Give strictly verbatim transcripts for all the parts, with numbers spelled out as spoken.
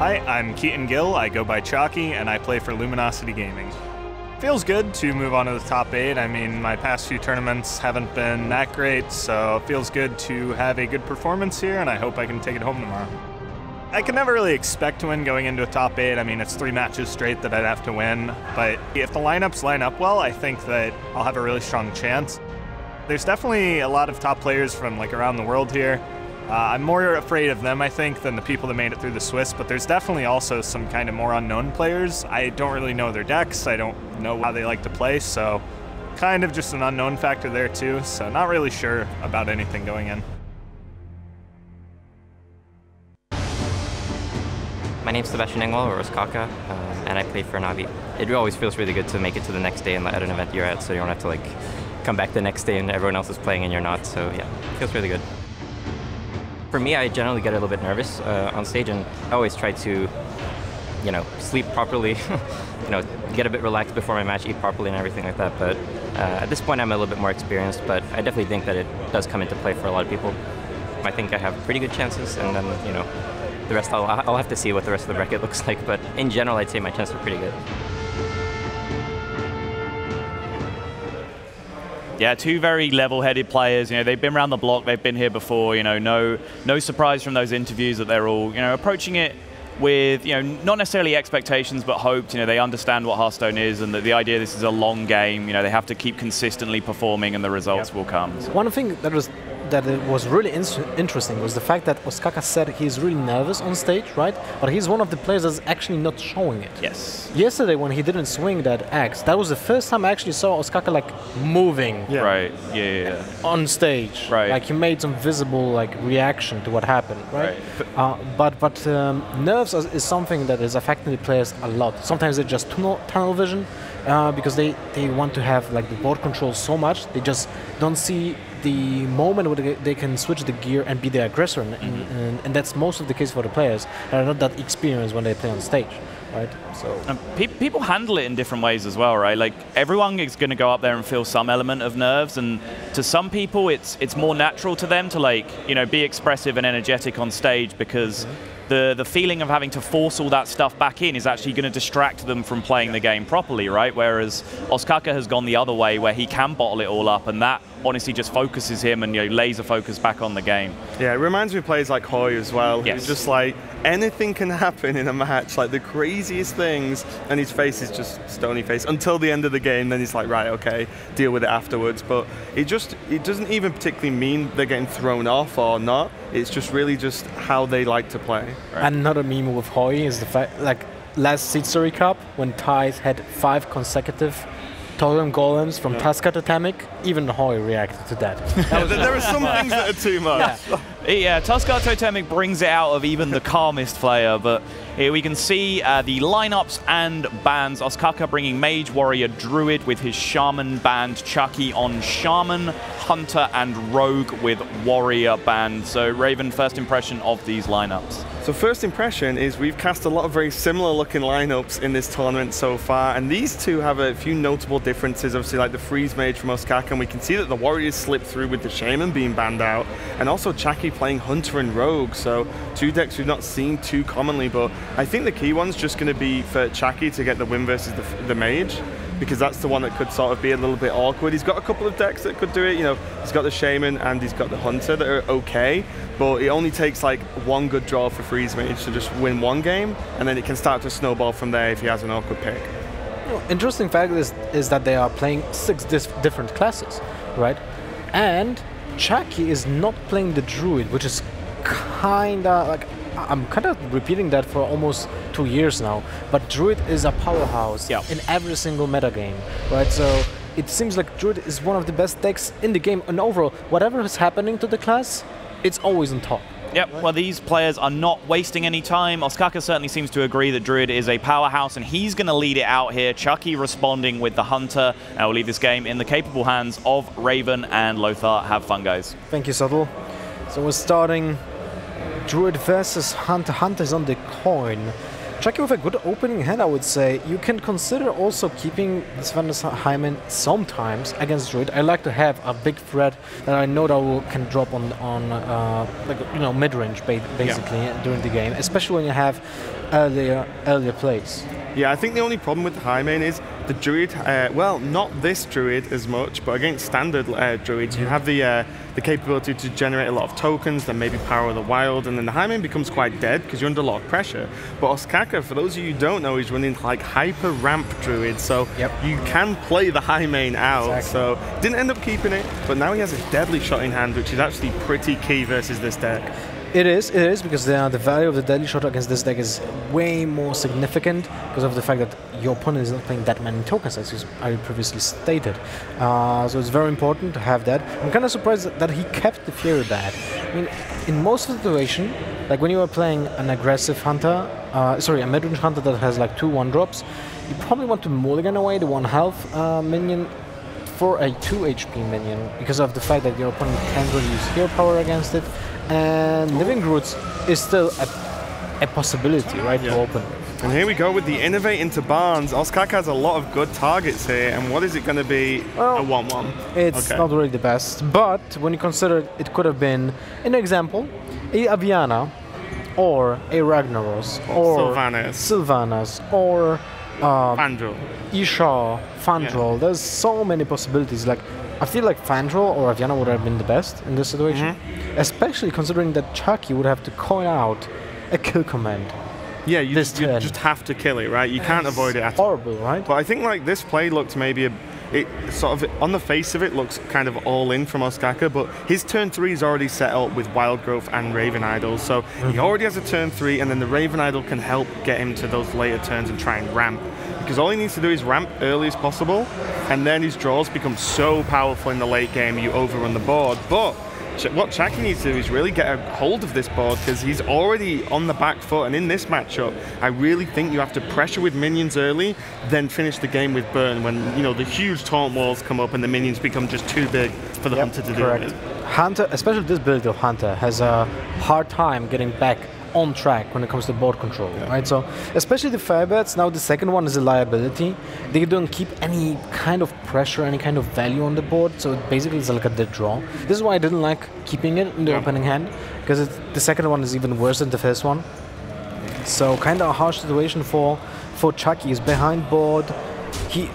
Hi, I'm Keaton Gill, I go by Chalky, and I play for Luminosity Gaming. Feels good to move on to the top eight. I mean, my past few tournaments haven't been that great, so it feels good to have a good performance here, and I hope I can take it home tomorrow. I can never really expect to win going into a top eight. I mean, it's three matches straight that I'd have to win, but if the lineups line up well, I think that I'll have a really strong chance. There's definitely a lot of top players from like around the world here. Uh, I'm more afraid of them, I think, than the people that made it through the Swiss, but there's definitely also some kind of more unknown players. I don't really know their decks, I don't know how they like to play, so kind of just an unknown factor there too, so not really sure about anything going in. My name's Sebastian Engwall, or Ostkaka, uh, and I play for Navi. It always feels really good to make it to the next day and at an event you're at, so you don't have to like come back the next day and everyone else is playing and you're not, so yeah, it feels really good. For me, I generally get a little bit nervous uh, on stage, and I always try to, you know, sleep properly, you know, get a bit relaxed before my match, eat properly and everything like that. But uh, at this point, I'm a little bit more experienced, but I definitely think that it does come into play for a lot of people. I think I have pretty good chances, and then, you know, the rest, I'll, I'll have to see what the rest of the bracket looks like. But in general, I'd say my chances are pretty good. Yeah, two very level-headed players. You know, they've been around the block. They've been here before. You know, no, no surprise from those interviews that they're all, you know, approaching it with, you know, not necessarily expectations, but hoped. You know, they understand what Hearthstone is, and that the idea this is a long game. You know, they have to keep consistently performing, and the results yep. will come. So. One thing that was that was really in interesting was the fact that Ostkaka said he's really nervous on stage, right? But he's one of the players that's actually not showing it. Yes. Yesterday, when he didn't swing that axe, that was the first time I actually saw Ostkaka like moving. Yeah. Right. Yeah, yeah, yeah. On stage. Right. Like he made some visible like reaction to what happened. Right. right. Uh, but but um, nerves. Is something that is affecting the players a lot. Sometimes they just tunnel, tunnel vision uh, because they, they want to have like the board control so much they just don't see the moment where they, they can switch the gear and be the aggressor, and, mm-hmm. and, and that's most of the case for the players that are not that experienced when they play on stage. Right. So and pe people handle it in different ways as well, right? Like everyone is going to go up there and feel some element of nerves, and to some people, it's it's more natural to them to like you know be expressive and energetic on stage because mm-hmm. the the feeling of having to force all that stuff back in is actually going to distract them from playing the game properly, right? Whereas Ostkaka has gone the other way, where he can bottle it all up, and that honestly just focuses him and you know, laser focus back on the game. Yeah, it reminds me of players like Hoy as well. Yes. Who's just like anything can happen in a match, like the crazy. Easiest things, and his face is just stony face until the end of the game. Then he's like, right, okay, deal with it afterwards. But it just it doesn't even particularly mean they're getting thrown off or not. It's just really just how they like to play. Right. Another meme with Hoy is the fact, like last Sitsuri Cup when Thais had five consecutive Totem Golems from yeah. Tuska to Tamek, even Hoy reacted to that. that there are some things that are too much. Yeah. Yeah, Tuskar Totemic brings it out of even the calmest player, but here we can see uh, the lineups and bans. Ostkaka bringing Mage, Warrior, Druid with his Shaman band, Chalky on Shaman, Hunter and Rogue with Warrior band. So Raven, first impression of these lineups? So first impression is we've cast a lot of very similar looking lineups in this tournament so far, and these two have a few notable differences, obviously like the Freeze Mage from Ostkaka, and we can see that the Warriors slipped through with the Shaman being banned out, and also Chalky playing Hunter and Rogue, so two decks we've not seen too commonly, but I think the key one's just going to be for Chalky to get the win versus the, the Mage, because that's the one that could sort of be a little bit awkward. He's got a couple of decks that could do it, you know, he's got the Shaman and he's got the Hunter that are okay, but it only takes like one good draw for Freeze Mage to just win one game, and then it can start to snowball from there if he has an awkward pick. Interesting fact is, is that they are playing six different classes, right? And Chalky is not playing the Druid, which is kinda like I'm kinda repeating that for almost two years now. But Druid is a powerhouse yeah. in every single metagame, right? So it seems like Druid is one of the best decks in the game, and overall, whatever is happening to the class, it's always on top. Yep, well these players are not wasting any time. Ostkaka certainly seems to agree that Druid is a powerhouse and he's going to lead it out here. Chalky responding with the Hunter. I will leave this game in the capable hands of Raven and Lothar. Have fun, guys. Thank you, Subtle. So we're starting Druid versus Hunter. Hunter's on the coin. Chalky with a good opening hand, I would say. You can consider also keeping Savannah Highmane sometimes against Druid. I like to have a big threat that I know that will, can drop on, on uh, like, you know, mid-range ba basically yeah. during the game, especially when you have earlier, earlier plays. Yeah, I think the only problem with Highmane is the Druid, uh, well, not this Druid as much, but against standard uh, Druids, you have the uh, the capability to generate a lot of tokens, then maybe Power of the Wild, and then the Highmane becomes quite dead because you're under a lot of pressure. But Ostkaka, for those of you who don't know, is running like Hyper Ramp Druid, so yep. you can play the Highmane out. Exactly. So didn't end up keeping it, but now he has a Deadly Shot in hand, which is actually pretty key versus this deck. It is, it is, because the, the value of the Deadly Shot against this deck is way more significant because of the fact that your opponent is not playing that many tokens, as I previously stated. Uh, so it's very important to have that. I'm kind of surprised that he kept the Fiery Warbat. I mean, in most situations, like when you are playing an aggressive hunter, uh, sorry, a mid-range hunter that has like two one-drops, you probably want to mulligan away the one-health uh, minion for a two H P minion because of the fact that your opponent can't really use hero power against it. And Living Roots is still a, a possibility, right, yeah. to open. And here we go with the Innovate into Barnes. Ostkaka has a lot of good targets here, and what is it going to be? Well, a one one? It's okay. Not really the best, but when you consider it could have been, an example, a Aviana, or a Ragnaros, or Sylvanas, Sylvanas or um, Fandral. Y'Shaarj, Fandral. Yeah. There's so many possibilities. Like, I feel like Fandral or Aviana would have been the best in this situation, mm-hmm. especially considering that Chalky would have to coin out a kill command. Yeah, you, this just, you just have to kill it, right? You can't it's avoid it at all. Horrible, right? But I think like this play looked maybe a, it sort of on the face of it looks kind of all in from Ostkaka, but his turn three is already set up with Wild Growth and Raven Idol, so mm-hmm. he already has a turn three, and then the Raven Idol can help get him to those later turns and try and ramp. Because all he needs to do is ramp early as possible, and then his draws become so powerful in the late game, you overrun the board. But what Chalky needs to do is really get a hold of this board, because he's already on the back foot, and in this matchup, I really think you have to pressure with minions early, then finish the game with burn, when you know the huge taunt walls come up and the minions become just too big for the yep, hunter to correct. do it. Hunter, especially this build of Hunter, has a hard time getting back on track when it comes to board control, yeah. right? So, especially the Firebats, now the second one is a liability. They don't keep any kind of pressure, any kind of value on the board, so it basically is like a dead draw. This is why I didn't like keeping it in the yeah. opening hand, because the second one is even worse than the first one. So, kind of a harsh situation for, for Chalky. He's behind board. He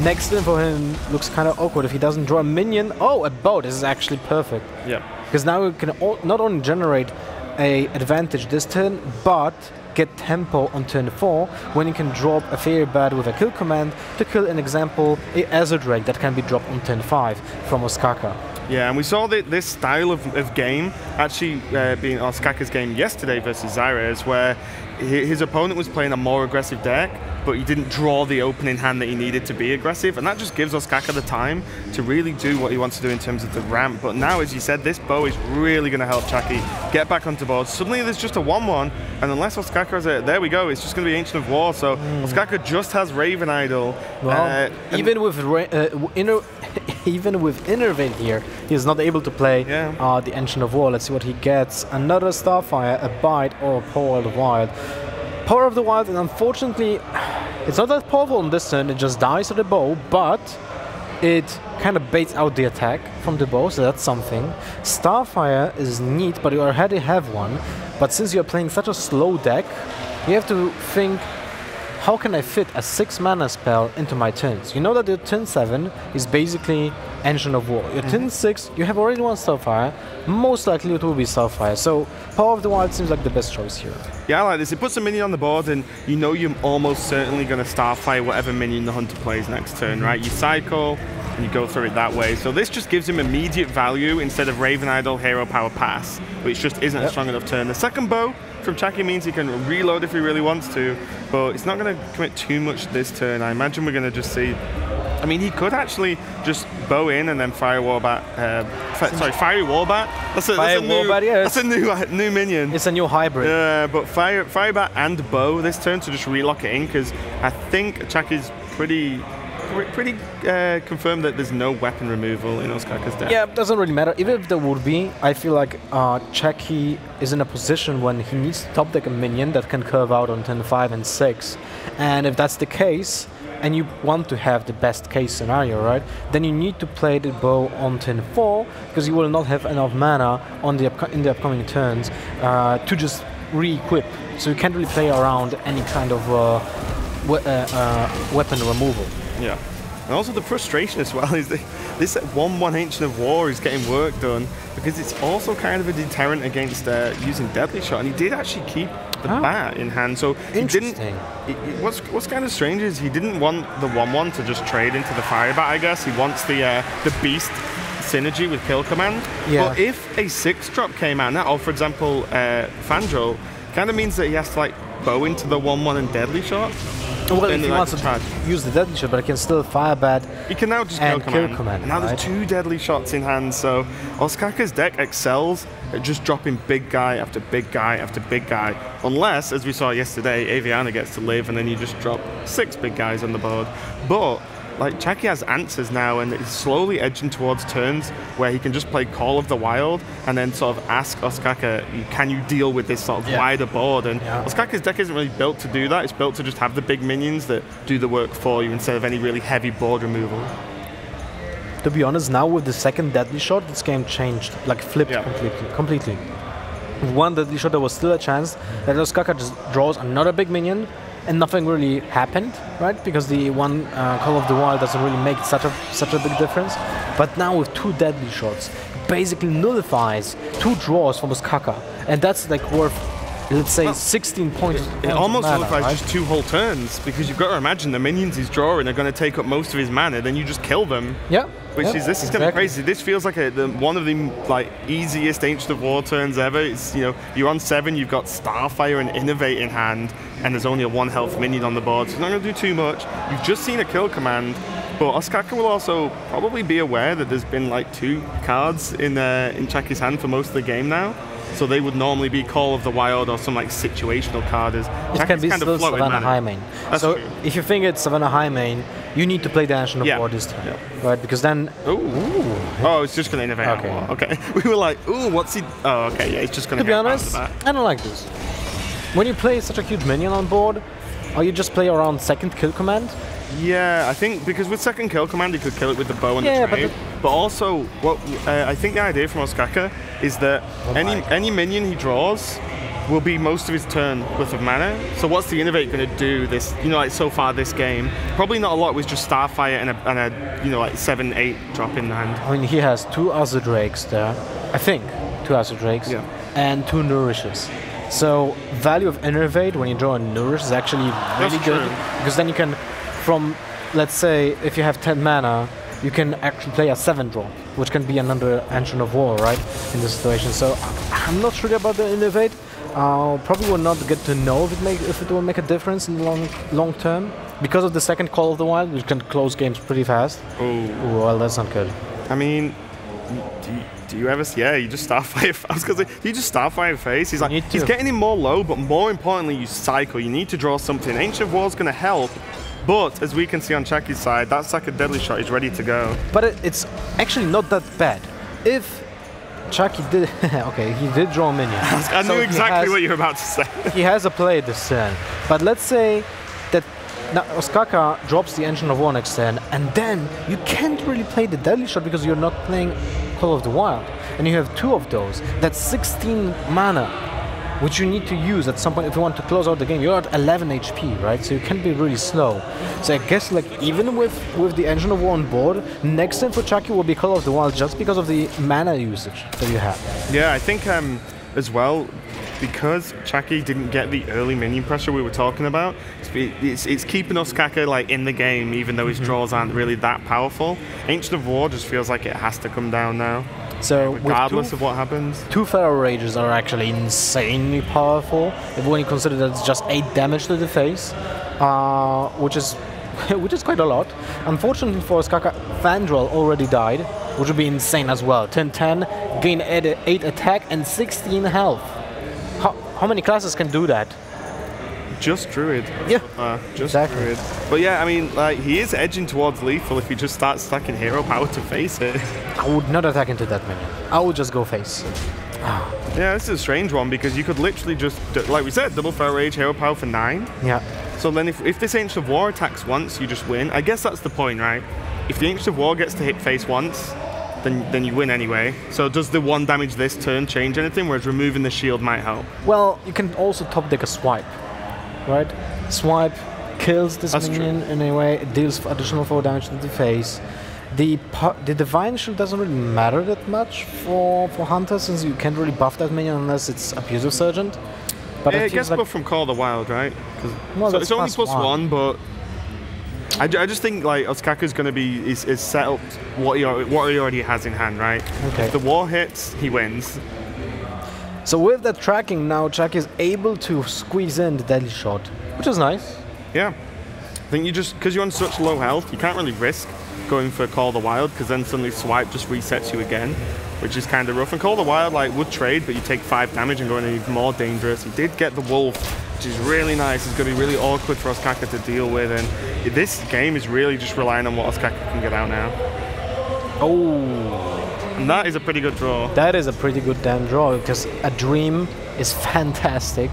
Next in for him looks kind of awkward if he doesn't draw a minion. Oh, a boat! This is actually perfect. Yeah. Because now we can all, not only generate a advantage this turn, but get tempo on turn four when you can drop a Fiery Warbat with a kill command to kill, an example, a Azure Drake that can be dropped on turn five from Ostkaka. Yeah, and we saw that this style of, of game actually uh, being Ostkaka's game yesterday versus Ysera's, where his opponent was playing a more aggressive deck, but he didn't draw the opening hand that he needed to be aggressive, and that just gives Ostkaka the time to really do what he wants to do in terms of the ramp. But now, as you said, this bow is really going to help Chalky get back onto board. Suddenly there's just a one one, and unless Ostkaka has a... There we go, it's just going to be Ancient of War, so mm. Ostkaka just has Raven Idol. Well, uh, even with ra uh, inner even with Innervate here, he's not able to play yeah. uh, the Ancient of War. Let's see what he gets. Another Starfire, a Bite, or a Power of the Wild. Power of the Wild, and unfortunately, it's not that powerful on this turn, it just dies at the bow, but it kind of baits out the attack from the bow, so that's something. Starfire is neat, but you already have one, but since you're playing such a slow deck, you have to think, how can I fit a six mana spell into my turns? You know that your turn seven is basically Engine of War. Your mm-hmm. turn six, you have already one Starfire, most likely it will be Starfire, so Power of the Wild seems like the best choice here. Yeah, I like this. It puts a minion on the board, and you know you're almost certainly going to Starfire whatever minion the hunter plays next turn, right? You cycle, and you go through it that way. So this just gives him immediate value instead of Raven Idol, Hero Power, Pass, which just isn't yep. a strong enough turn. The second bow from Chalky means he can reload if he really wants to, but it's not going to commit too much this turn. I imagine we're going to just see... I mean, he could actually just bow in and then Fiery Warbat. Uh, fi sorry, Fiery Warbat. That's a, Fire that's a new, Warbat, yeah, that's a new, uh, new minion. It's a new hybrid. Yeah, uh, but Fire, Fiery Warbat and bow this turn to just relock it in, because I think Chalky's pretty pretty uh, confirmed that there's no weapon removal in Ostkaka's deck. Yeah, it doesn't really matter. Even if there would be, I feel like uh, Chalky is in a position when he needs to top deck a minion that can curve out on turn five and six. And if that's the case, and you want to have the best case scenario, right? Then you need to play the bow on turn four, because you will not have enough mana on the in the upcoming turns uh, to just re-equip. So you can't really play around any kind of uh, we uh, uh, weapon removal. Yeah. And also the frustration as well is that this one one Ancient of War is getting work done, because it's also kind of a deterrent against uh, using Deadly Shot, and he did actually keep the oh. bat in hand, so he didn't... He, he, what's, what's kind of strange is he didn't want the one one to just trade into the Fire Bat, I guess. He wants the, uh, the Beast synergy with Kill Command. Yeah. But if a six drop came out now, or for example, uh, Fandral, kind of means that he has to like bow into the one one and Deadly Shot. Well, if he wants to use the Deadly Shot, but I can still Fire Bat. He can now just and kill command. Kill command and now right? There's two Deadly Shots in hand, so Ostkaka's deck excels at just dropping big guy after big guy after big guy. Unless, as we saw yesterday, Aviana gets to live and then you just drop six big guys on the board. But like Chalky has answers now, and is slowly edging towards turns where he can just play Call of the Wild and then sort of ask Ostkaka, can you deal with this sort of yeah. wider board? And yeah. Ostkaka's deck isn't really built to do that. It's built to just have the big minions that do the work for you instead of any really heavy board removal. To be honest, now with the second Deadly Shot, this game changed, like flipped yeah. completely. completely. With one Deadly Shot, there was still a chance that Ostkaka just draws another big minion, and nothing really happened, right? Because the one uh, Call of the Wild doesn't really make such a such a big difference. But now with two Deadly Shots, basically nullifies two draws from Ostkaka, and that's like worth, let's say, well, sixteen points. It, it points almost mana, nullifies right? just two whole turns, because you've got to imagine the minions he's drawing are going to take up most of his mana, then you just kill them. Yeah. Which yep, is this exactly. is kind of crazy. This feels like a, the, one of the like easiest Ancient of War turns ever. It's, you know, you're on seven, you've got Starfire and Innovate in hand, and there's only a one health minion on the board, so you're not going to do too much. You've just seen a Kill Command, but Ostkaka will also probably be aware that there's been like two cards in uh, in Chalky's hand for most of the game now, so they would normally be Call of the Wild or some like situational card. As it can be kind still of Savannah Highmane. That's so true. If you think it's Savannah Highmane, you need to play the Ancient of yeah. War this time, yeah. right? Because then ooh. Ooh. oh, it's just gonna innovate. Okay, out okay. We were like, ooh, what's he? Oh, okay, yeah, it's just gonna. To be honest, I don't like this. When you play such a huge minion on board, or you just play around second Kill Command. Yeah, I think because with second Kill Command you could kill it with the bow and yeah, the trade, but, but also what uh, I think the idea from Ostkaka is that oh any any minion he draws will be most of his turn worth of mana. So what's the Innovate going to do this, you know, like so far this game? Probably not a lot with just Starfire and a, and a you know, like seven, eight drop in hand. I mean, he has two Azure Drakes there, I think, two Azure Drakes, yeah. and two Nourishes. So value of Innovate when you draw a Nourish is actually really That's good, true. because then you can, from, let's say, if you have ten mana, you can actually play a seven drop, which can be another Ancient of War, right, in this situation. So I'm not sure about the Innovate. I uh, probably will not get to know if it, make, if it will make a difference in the long, long term. Because of the second Call of the Wild, which can close games pretty fast. Oh, well, that's not good. I mean, do you, do you ever... Yeah, you just Starfire... I was going to say, you just Starfire face. He's like, he's getting him more low, but more importantly, you cycle. You need to draw something. Ancient of War is going to help. But, as we can see on Chalky's side, that second Deadly Shot is ready to go. But it, it's actually not that bad. If Chalky did... okay, he did draw a minion. I so knew exactly has, what you were about to say. He has a play this turn. But let's say that now Ostkaka drops the Engine of War next turn, and then you can't really play the Deadly Shot because you're not playing Call of the Wild. And you have two of those. That's sixteen mana. Which you need to use at some point if you want to close out the game. You're at eleven H P, right? So you can be really slow. So I guess, like, even with with the Engine of War on board, next turn for Chalky will be Call of the Wild just because of the mana usage that you have. Yeah, I think um, as well, because Chalky didn't get the early minion pressure we were talking about, it's, it's keeping Ostkaka like in the game, even though his mm-hmm. draws aren't really that powerful. Ancient of War just feels like it has to come down now. So regardless two, of what happens, two Feral Rages are actually insanely powerful. If when you consider that it's just eight damage to the face, uh, which is which is quite a lot. Unfortunately for Ostkaka, Fandral already died, which would be insane as well. ten ten, gain eight, eight attack and sixteen health. How, how many classes can do that? just Druid. Yeah, uh, just exactly. Druid. But yeah, I mean, like, he is edging towards lethal if he just starts stacking hero power to face it. I would not attack into that minion. I would just go face. Yeah, this is a strange one because you could literally just, like we said, double Feral Rage, hero power for nine. Yeah. So then if, if this Ancient of War attacks once, you just win. I guess that's the point, right? If the Ancient of War gets to hit face once, then, then you win anyway. So does the one damage this turn change anything, whereas removing the shield might help? Well, you can also top deck a Swipe, right? Swipe kills this That's minion true. in a way, it deals additional four damage to the face. The, the Divine Shield doesn't really matter that much for, for Hunter, since you can't really buff that minion unless it's Abusive Sergeant. But yeah, it, it gets like buffed from Call of the Wild, right? Well, so it's only plus one, one but... I, I just think like Ostkaka's going to be is, is set up what he, what he already has in hand, right? Okay. If the war hits, he wins. So with that tracking now, Chuck is able to squeeze in the Deadly Shot, which is nice. Yeah. I think you just, because you're on such low health, you can't really risk going for Call of the Wild, because then suddenly Swipe just resets you again, which is kind of rough. And Call of the Wild like would trade, but you take five damage and go in even more dangerous. He did get the Wolf, which is really nice. It's going to be really awkward for Ostkaka to deal with, and this game is really just relying on what Ostkaka can get out now. Oh. And that is a pretty good draw. That is a pretty good damn draw, because a Dream is fantastic.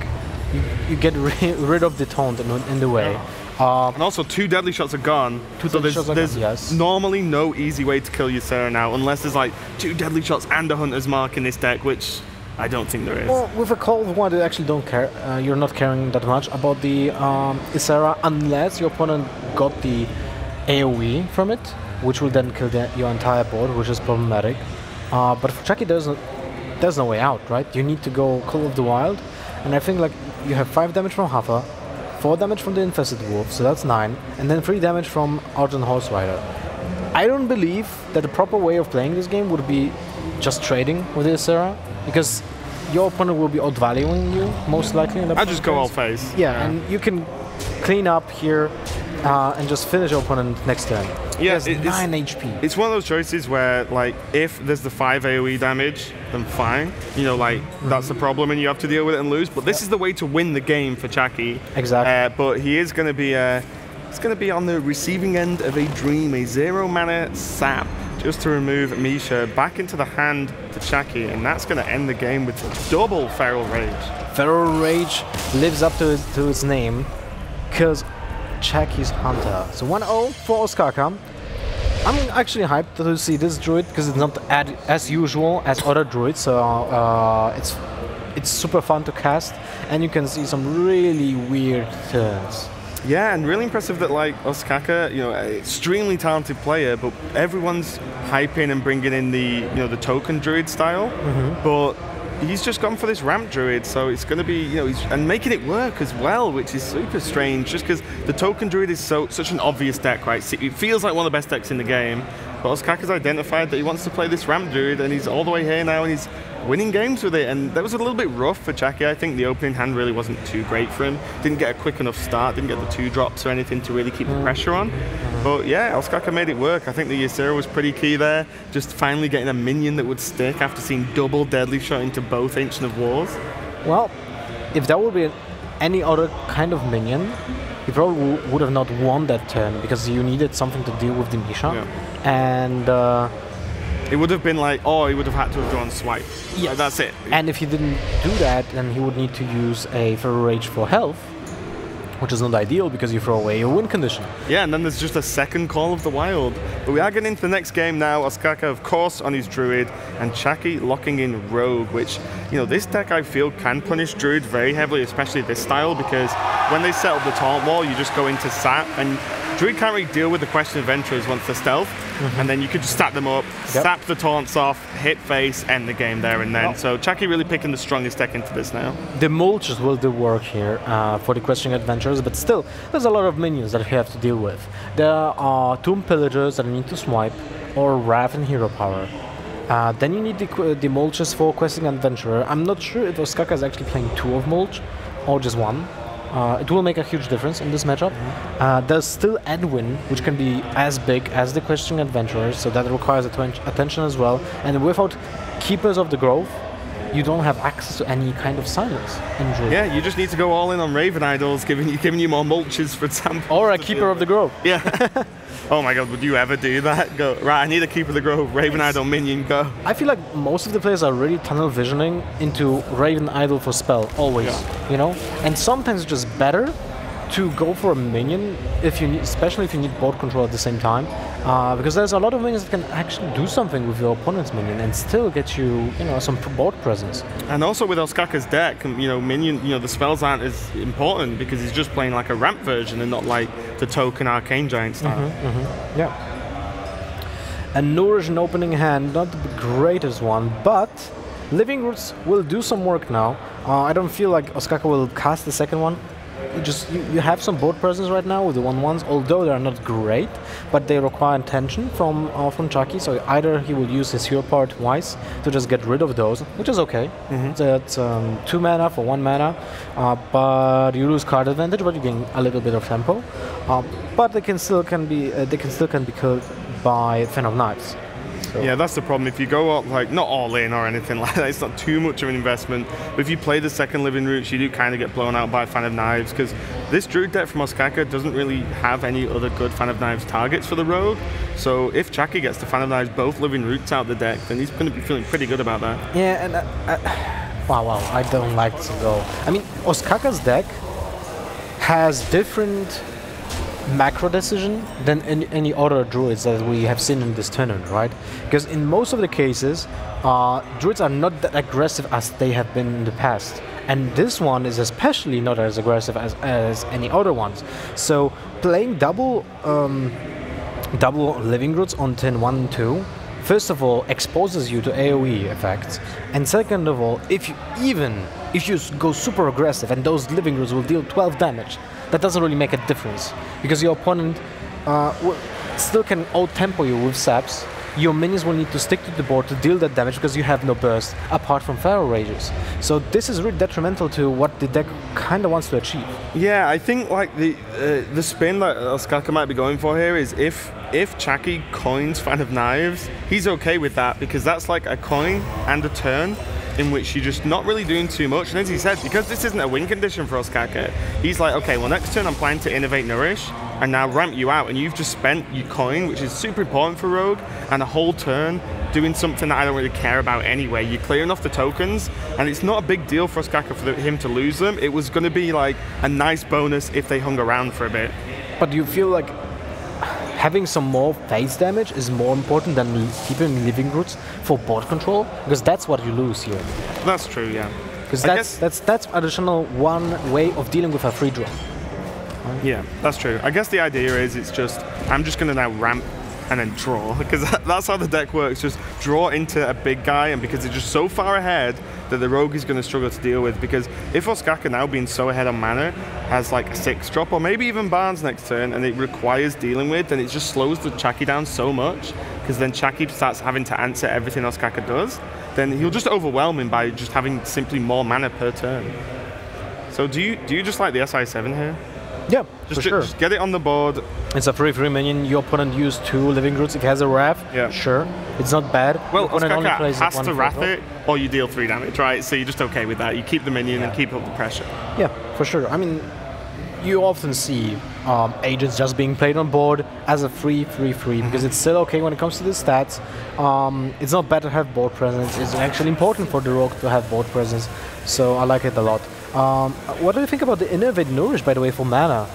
You, you get ri rid of the taunt in, in the way. Yeah. Uh, and also, two Deadly Shots are gone. Two so Deadly Shots are there's gone, yes. Normally no easy way to kill Ysera now, unless there's like two Deadly Shots and a Hunter's Mark in this deck, which I don't think there is. Well, with a Cold One, you actually don't care. Uh, you're not caring that much about the um, Ysera, unless your opponent got the AoE from it, which will then kill the, your entire board, which is problematic. Uh, but for Chucky, there's no, there's no way out, right? You need to go Call of the Wild, and I think like you have five damage from Huffer, four damage from the Infested Wolf, so that's nine, and then three damage from Argent Horse Rider. I don't believe that the proper way of playing this game would be just trading with the Ysera, because your opponent will be outvaluing you, most likely. In the I just go all face. Yeah, yeah, and you can clean up here uh, and just finish your opponent next turn. Yeah, it, nine it's, H P. It's one of those choices where, like, if there's the five AoE damage, then fine. You know, like, mm-hmm. that's the problem and you have to deal with it and lose. But this yeah. is the way to win the game for Chalky. Exactly. Uh, but he is going to be uh, he's going to be on the receiving end of a Dream, a zero-mana sap, just to remove Misha back into the hand to Chalky. And that's going to end the game with a double Feral Rage. Feral Rage lives up to, to its name, because Chalky's Hunter. So one oh for Ostkaka. I'm actually hyped to see this Druid, because it's not ad as usual as other Druids, so uh, it's it's super fun to cast, and you can see some really weird turns. Yeah, and really impressive that like Ostkaka, you know, extremely talented player, but everyone's hyping and bringing in the you know the token Druid style, mm-hmm. but. He's just gone for this ramp Druid, so it's going to be, you know, he's, and making it work as well, which is super strange, just because the token Druid is so such an obvious deck, right? It feels like one of the best decks in the game, but Ostkaka's identified that he wants to play this ramp Druid, and he's all the way here now, and he's winning games with it, and that was a little bit rough for Chalky. I think the opening hand really wasn't too great for him. Didn't get a quick enough start, didn't get the two drops or anything to really keep the pressure on. But yeah, Ostkaka made it work. I think the Ysera was pretty key there, just finally getting a minion that would stick after seeing double Deadly Shot into both Ancient of Wars. Well, if that would be any other kind of minion, he probably would have not won that turn, because you needed something to deal with the Misha. Yeah. And... Uh, it would have been like, oh, he would have had to have drawn Swipe. Yeah, like, that's it. And if he didn't do that, then he would need to use a Feral Rage for health, which is not ideal because you throw away your win condition. Yeah, and then there's just a second Call of the Wild. But we are getting into the next game now. Ostkaka, of course, on his Druid, and Chalky locking in Rogue, which, you know, this deck I feel can punish Druid very heavily, especially this style, because when they set up the taunt wall, you just go into Sap, and Druid can't really deal with the Questing Adventurers once they're stealth, mm-hmm. and then you could just stack them up, yep. sap the taunts off, hit face, end the game there and then. Oh. So Chalky really picking the strongest deck into this now. The Mulches will do work here uh, for the Questing Adventurers, but still, there's a lot of minions that you have to deal with. There are Tomb Pillagers that need to Swipe, or Raven Hero Power. Uh, then you need the, uh, the Mulches for Questing Adventurer. I'm not sure if Ostkaka is actually playing two of Mulch, or just one. Uh, it will make a huge difference in this matchup. Mm-hmm. uh, there's still Edwin, which can be as big as the Questing Adventurers, so that requires atten attention as well. And without Keepers of the Grove, you don't have access to any kind of silence in Druid. Yeah, you just need to go all in on Raven Idols, giving you giving you more mulches, for example. Or a Keeper of the Grove. Yeah. Oh my god, would you ever do that? Go, right, I need a Keeper of the Grove, Raven Idol minion, go. I feel like most of the players are really tunnel visioning into Raven Idol for spell, always, yeah. you know? And sometimes it's just better to go for a minion, if you need, especially if you need board control at the same time, uh, because there's a lot of minions that can actually do something with your opponent's minion and still get you, you know, some board presence. And also with Ostkaka's deck, you know, minion, you know, the spells aren't as important because he's just playing like a ramp version and not like the token Arcane Giant style. Mm-hmm, mm-hmm. Yeah. And Nourish an opening hand, not the greatest one, but Living Roots will do some work now. Uh, I don't feel like Ostkaka will cast the second one. You just you, you have some board presence right now with the one ones, although they are not great, but they require attention from uh, from Chalky. So either he will use his hero power twice to just get rid of those, which is okay. Mm-hmm. That's um, two mana for one mana, uh, but you lose card advantage, but you gain a little bit of tempo. Uh, but they can still can be uh, they can still can be killed by Fan of Knives. So. Yeah, that's the problem. If you go up, like, not all in or anything like that, it's not too much of an investment. But if you play the second Living Roots, you do kind of get blown out by Fan of Knives, because this Druid deck from Ostkaka doesn't really have any other good Fan of Knives targets for the rogue. So if Chalky gets to Fan of Knives both Living Roots out the deck, then he's going to be feeling pretty good about that. Yeah, and... Uh, uh, wow, wow, I don't like to go... I mean, Ostkaka's deck has different... macro decision than in any other druids that we have seen in this tournament, right? Because in most of the cases, uh, druids are not that aggressive as they have been in the past. And this one is especially not as aggressive as, as any other ones. So playing double um, double Living Roots on turn one and two, first of all, exposes you to AoE effects. And second of all, if you even if you go super aggressive and those Living Roots will deal twelve damage, that doesn't really make a difference, because your opponent uh, will still can out-tempo you with saps. Your minions will need to stick to the board to deal that damage because you have no burst, apart from Feral Rages. So this is really detrimental to what the deck kind of wants to achieve. Yeah, I think like the uh, the spin that Ostkaka might be going for here is if if Chalky coins Fan of Knives, he's okay with that, because that's like a coin and a turn in which you're just not really doing too much. And as he said, because this isn't a win condition for Ostkaka, he's like, okay, well next turn I'm planning to innovate Nourish and now ramp you out, and you've just spent your coin, which is super important for Rogue, and a whole turn doing something that I don't really care about anyway. You're clearing off the tokens, and it's not a big deal for Ostkaka for the, him to lose them. It was gonna be like a nice bonus if they hung around for a bit. But do you feel like having some more face damage is more important than keeping Living Roots for board control? Because that's what you lose here. That's true, yeah. Because that's, that's that's additional one way of dealing with a free draw. Right? Yeah, that's true. I guess the idea is it's just, I'm just going to now ramp and then draw, because that's how the deck works. Just draw into a big guy, and because it's just so far ahead that the rogue is going to struggle to deal with. Because if Ostkaka, now being so ahead on mana, has like a six drop or maybe even Barnes next turn and it requires dealing with, then it just slows the Chalky down so much, because then Chalky starts having to answer everything Ostkaka does, then he'll just overwhelm him by just having simply more mana per turn. So do you do you just like the S I seven here? Yeah, just, for sure. Just get it on the board. It's a three three minion. Your opponent used two Living Roots. It has a wrath. Yeah. Sure. It's not bad. Well, Ostkaka has to wrath it, or you deal three damage, right? So you're just okay with that. You keep the minion yeah. and keep up the pressure. Yeah, for sure. I mean, you often see um, agents just being played on board as a three three three, because it's still okay when it comes to the stats. Um, it's not bad to have board presence. It's actually important for the rogue to have board presence. So I like it a lot. Um, what do you think about the Innovate Nourish, by the way, for mana?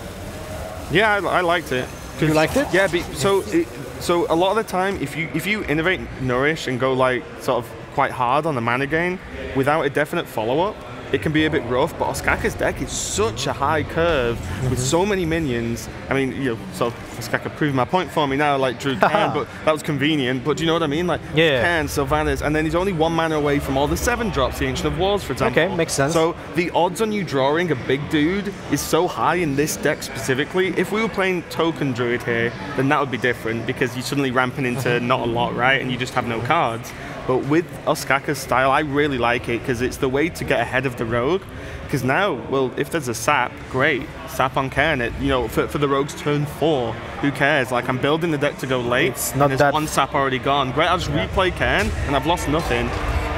Yeah, I, I liked it. You liked it? Yeah, but so it, so a lot of the time, if you if you innovate Nourish and go like sort of quite hard on the mana gain without a definite follow-up, it can be a bit rough. But Ostkaka's deck is such a high curve mm-hmm. with so many minions. I mean, you know, sort of Ostkaka proved my point for me now, like drew Cairne, but that was convenient. But do you know what I mean? Like yeah. Cairne, Sylvanas, and then he's only one mana away from all the seven drops, the Ancient of Wars, for example. Okay, makes sense. So the odds on you drawing a big dude is so high in this deck specifically. If we were playing token druid here, then that would be different, because you're suddenly ramping into not a lot, right? And you just have no cards. But with Ostkaka's style, I really like it, because it's the way to get ahead of the rogue. Because now, well, if there's a sap, great. Sap on Cairne, it, you know, for, for the rogue's turn four, who cares? Like, I'm building the deck to go late, it's not and there's that one sap already gone. Great, I'll just yeah. replay Cairne, and I've lost nothing.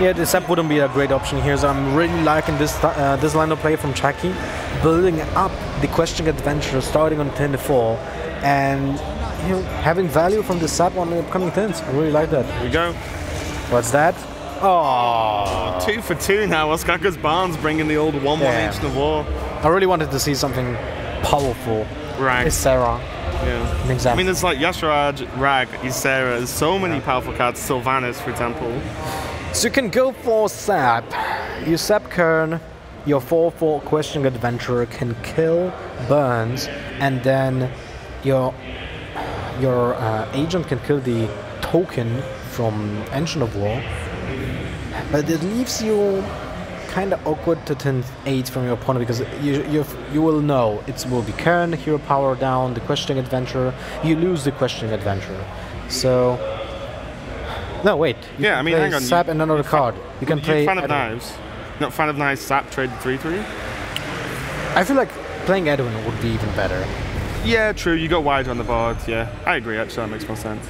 yeah, the Sap wouldn't be a great option here, so I'm really liking this uh, this line of play from Chalky, building up the Questing Adventurer starting on turn four, and you know, having value from the Sap on the upcoming turns. I really like that. Here we go. What's that? Oh, two for two now. Ostkaka's Barnes bringing the old one one yeah. Ancient of War. I really wanted to see something powerful. Right. Ysera. Yeah. Exactly. I mean, it's like Y'Shaarj, Rag, Ysera, so many yeah. powerful cards. Sylvanas, for example. So you can go for Sap. You Sap Cairne, your four four Questing Adventurer can kill Burns, and then your your uh, agent can kill the token from Ancient of War. But it leaves you kind of awkward to turn eight from your opponent, because you you you will know it will be Cairne, hero power down, the Questing Adventurer. You lose the Questing Adventurer. So... No, wait. You yeah, I mean, hang on. Sap you, and another card. You can play... Fan of Knives. Not Fan of Knives, Sap, trade three three? I feel like playing Edwin would be even better. Yeah, true. You got wide on the board, yeah. I agree, actually. That makes more sense.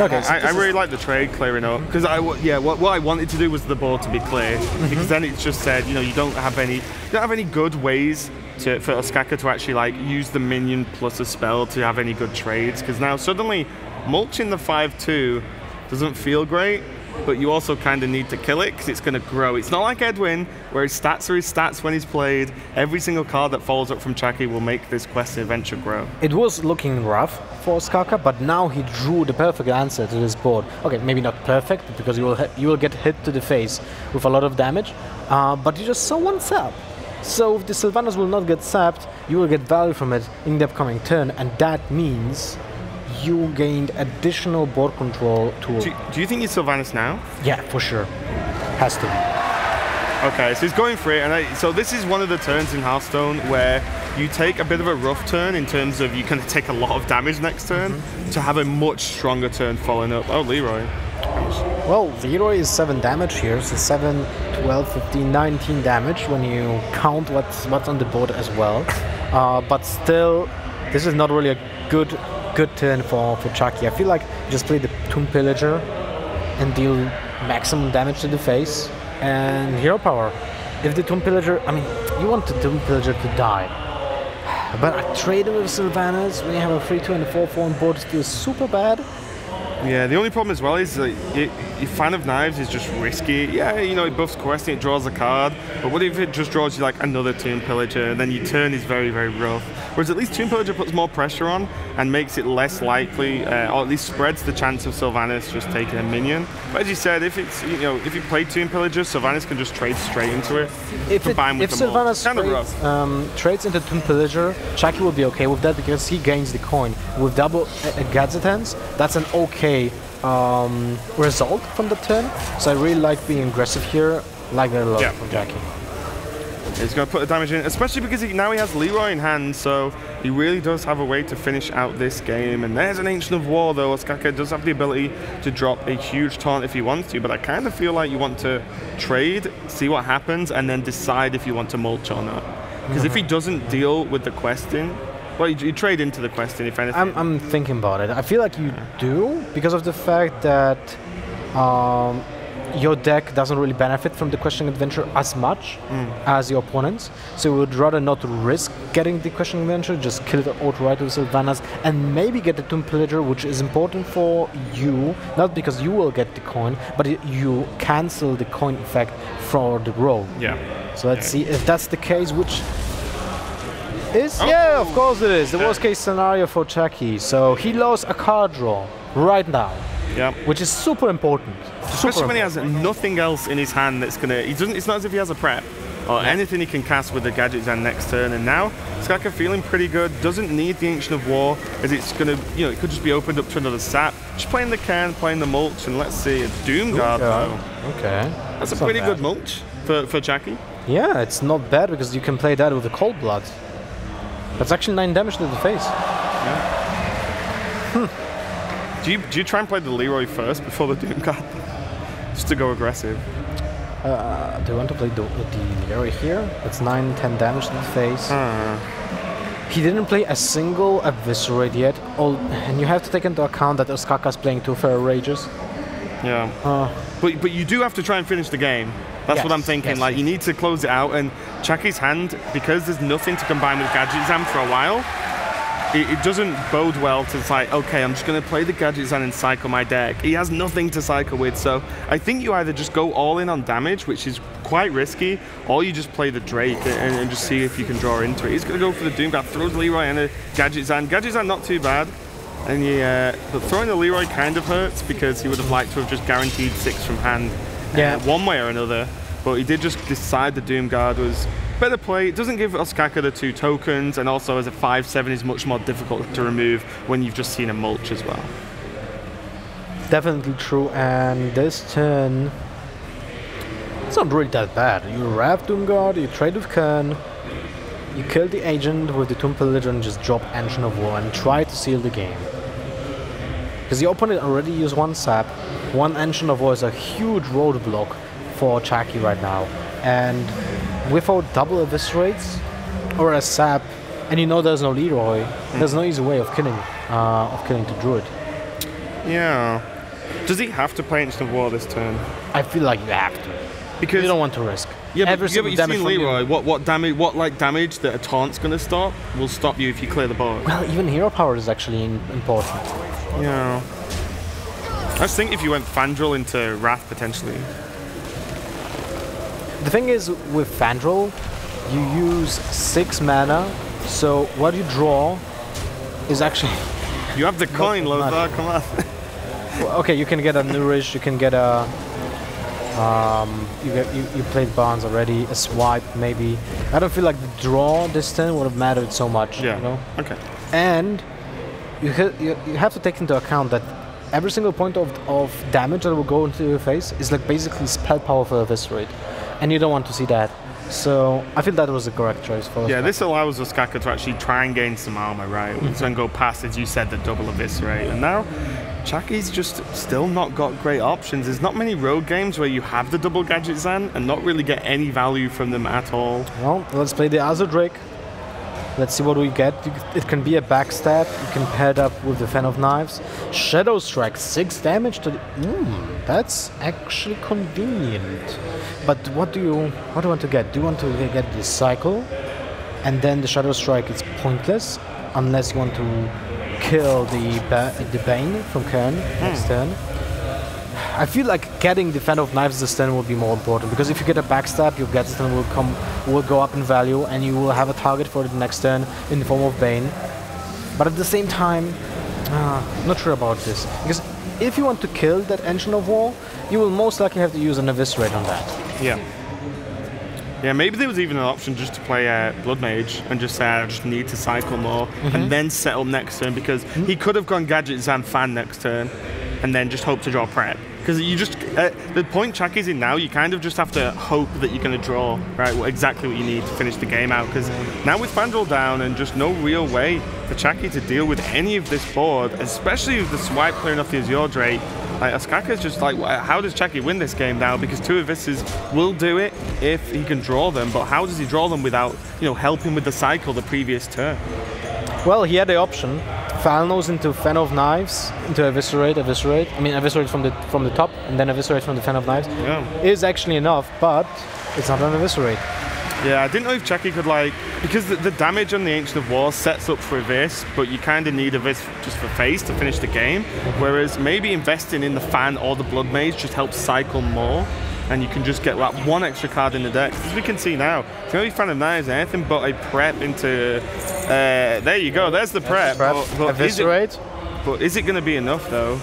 Okay, so I, I really like the trade clearing up, because I w yeah what, what I wanted to do was the board to be clear, mm-hmm. because then it just said, you know, you don't have any you don't have any good ways to for Ostkaka to actually like use the minion plus a spell to have any good trades, because now suddenly mulching the five two doesn't feel great, but you also kind of need to kill it because it's going to grow. It's not like Edwin, where his stats are his stats when he's played. Every single card that follows up from Chalky will make this Questing Adventure grow. It was looking rough for Ostkaka, but now he drew the perfect answer to this board. Okay, maybe not perfect, because you will you will get hit to the face with a lot of damage, uh, but you just saw one sap. So if the Sylvanas will not get sapped, you will get value from it in the upcoming turn, and that means... you gained additional board control to... Do, do you think he's Sylvanas now? Yeah, for sure. Has to be. Okay, so he's going for it. And I, so this is one of the turns in Hearthstone where you take a bit of a rough turn in terms of you can take a lot of damage next turn mm-hmm. to have a much stronger turn following up. Oh, Leeroy. Well, Leeroy is seven damage here. So seven, twelve, fifteen, nineteen damage when you count what's, what's on the board as well. Uh, but still, this is not really a good... good turn for, for Chalky. I feel like just play the Tomb Pillager and deal maximum damage to the face and hero power. If the Tomb Pillager, I mean, you want the Tomb Pillager to die, but a trade with Sylvanas when you have a three two and a four four on board feels super bad. Yeah, the only problem as well is like, it, it, Fan of Knives is just risky. Yeah, you know, it buffs Questing, it draws a card, but what if it just draws you like another Tomb Pillager, and then your turn is very, very rough. Whereas at least Tomb Pillager puts more pressure on and makes it less likely, uh, or at least spreads the chance of Sylvanas just taking a minion. But as you said, if it's you know if you play Tomb Pillager, Sylvanas can just trade straight into it, if combined it, with the Mulch. If Sylvanas um, trades into Tomb Pillager, Chalky will be okay with that because he gains the coin. With double uh, Gadgetzans, that's an okay Um, result from the turn, so I really like being aggressive here, like that a lot yeah. from Chalky. He's going to put the damage in, especially because he, now he has Leeroy in hand, so he really does have a way to finish out this game. And there's an Ancient of War, though. Ostkaka does have the ability to drop a huge taunt if he wants to, but I kind of feel like you want to trade, see what happens, and then decide if you want to mulch or not. Because mm-hmm. if he doesn't deal with the questing, well, you, you trade into the question, if anything. I'm, I'm thinking about it. I feel like you do, because of the fact that um, your deck doesn't really benefit from the Questing Adventure as much mm. as your opponents. So you would rather not risk getting the Questing Adventure, just kill the outright with Sylvanas, and maybe get the Tomb Pillager, which is important for you, not because you will get the coin, but it, you cancel the coin effect for the roll. Yeah. So let's yeah. see if that's the case, which... Is? Oh. Yeah, of course it is. The worst case scenario for Chalky. So he lost a card draw right now, yep. which is super important. Super Especially important. when he has nothing else in his hand that's gonna. He doesn't. It's not as if he has a prep or yeah. anything he can cast with the Gadgetzan next turn. And now Ostkaka feeling pretty good. Doesn't need the Ancient of War, as it's gonna. You know, it could just be opened up to another Sap. Just playing the Cairne, playing the Mulch, and let's see a Doom Guard though. Okay. That's, that's a pretty good Mulch for for Chalky. Yeah, it's not bad because you can play that with the Cold Blood. That's actually nine damage to the face. Yeah. Hmm. Do you do you try and play the Leeroy first before the Doom Guard, just to go aggressive? Uh, do you want to play the, the Leeroy here? That's nine, ten damage to the face. Uh. He didn't play a single Eviscerate yet, all, and you have to take into account that Ostkaka is playing two Feral Rages. Yeah. Uh, But, but you do have to try and finish the game. That's yes, what I'm thinking. Yes, like yes. You need to close it out, and Chucky's hand, because there's nothing to combine with Gadgetzan for a while, it, it doesn't bode well to like, okay, I'm just going to play the Gadgetzan and cycle my deck. He has nothing to cycle with, so I think you either just go all in on damage, which is quite risky, or you just play the Drake and, and just see if you can draw into it. He's going to go for the Doombath, throws Leeroy and a Gadgetzan. Gadgetzan not too bad. And yeah, but throwing the Leeroy kind of hurts because he would have liked to have just guaranteed six from hand, yeah, uh, one way or another. But he did just decide the Doom Guard was better play. It doesn't give Ostkaka the two tokens, and also as a five seven is much more difficult to remove when you've just seen a mulch as well. Definitely true, and this turn, it's not really that bad. You wrap Doom Guard, you trade with Cairne. You kill the agent with the Tomb Pillager and just drop Ancient of War and try to seal the game. Because the opponent already used one Sap, one Ancient of War is a huge roadblock for Chalky right now. And without double Eviscerates or a Sap, and you know there's no Leeroy, mm. there's no easy way of killing, uh, of killing the Druid. Yeah. Does he have to play Ancient of War this turn? I feel like you have to. Because you don't want to risk. Yeah, Every but, yeah, but you've seen Leeroy. What what damage? What like damage that a taunt's gonna stop will stop you if you clear the board. Well, even hero power is actually in, important. Yeah. I was thinking if you went Fandral into Wrath potentially. The thing is with Fandral, you use six mana, so what you draw is actually. You have the coin, Lothar. Come on. Well, okay, you can get a Nourish. You can get a. Um, you, get, you you played Barnes already, a Swipe maybe. I don't feel like the draw this turn would have mattered so much. Yeah. You know? Okay. And you, ha you you have to take into account that every single point of of damage that will go into your face is like basically spell power for Eviscerate, and you don't want to see that. So I feel that was the correct choice for. Yeah, Ostkaka. This allows Ostkaka to actually try and gain some armor, right? Mm-hmm. So and go past, as you said, the double Eviscerate, and now. Chucky's just still not got great options. There's not many road games where you have the double Gadgetzan and not really get any value from them at all. Well, let's play the Azure Drake. Let's see what we get. It can be a backstab. You can pair it up with the Fan of Knives. Shadow Strike, six damage to the... Mm, that's actually convenient. But what do you what do you want to get? Do you want to get the cycle? And then the Shadow Strike is pointless unless you want to... kill the, ba the Bane from Cairne mm. next turn. I feel like getting the Fan of Knives this turn will be more important, because if you get a backstab, your Gadgetzan will come will go up in value and you will have a target for the next turn in the form of Bane. But at the same time, uh, not sure about this, because if you want to kill that Engine of War, you will most likely have to use an Eviscerate on that. Yeah. Yeah, maybe there was even an option just to play uh, Blood Mage and just say, I just need to cycle more, mm-hmm. and then set up next turn, because mm-hmm. he could have gone Gadgetzan Fan next turn and then just hope to draw Prep. Because you just, uh, the point Chucky's in now, you kind of just have to hope that you're going to draw, right, well, exactly what you need to finish the game out. Because now with Fandral down and just no real way for Chucky to deal with any of this board, especially with the Swipe clearing off the Azure Drake, like, Ostkaka's just like, how does Chucky win this game now? Because two of us will do it if he can draw them, but how does he draw them without, you know, helping with the cycle the previous turn? Well, he had the option. Falnos into Fan of Knives, into Eviscerate, Eviscerate. I mean, Eviscerate from the from the top, and then Eviscerate from the Fan of Knives. Yeah. Is actually enough, but it's not an Eviscerate. Yeah, I didn't know if Chucky could, like... Because the, the damage on the Ancient of War sets up for Evis, but you kind of need Evis just for face to finish the game. Whereas maybe investing in the Fan or the Blood Mage just helps cycle more, and you can just get that like, one extra card in the deck. As we can see now, it's going to be Fan of Knives, anything but a Prep into... Uh, there you go, there's the Prep. Prep. But, but Eviscerate. Is it, but is it going to be enough, though?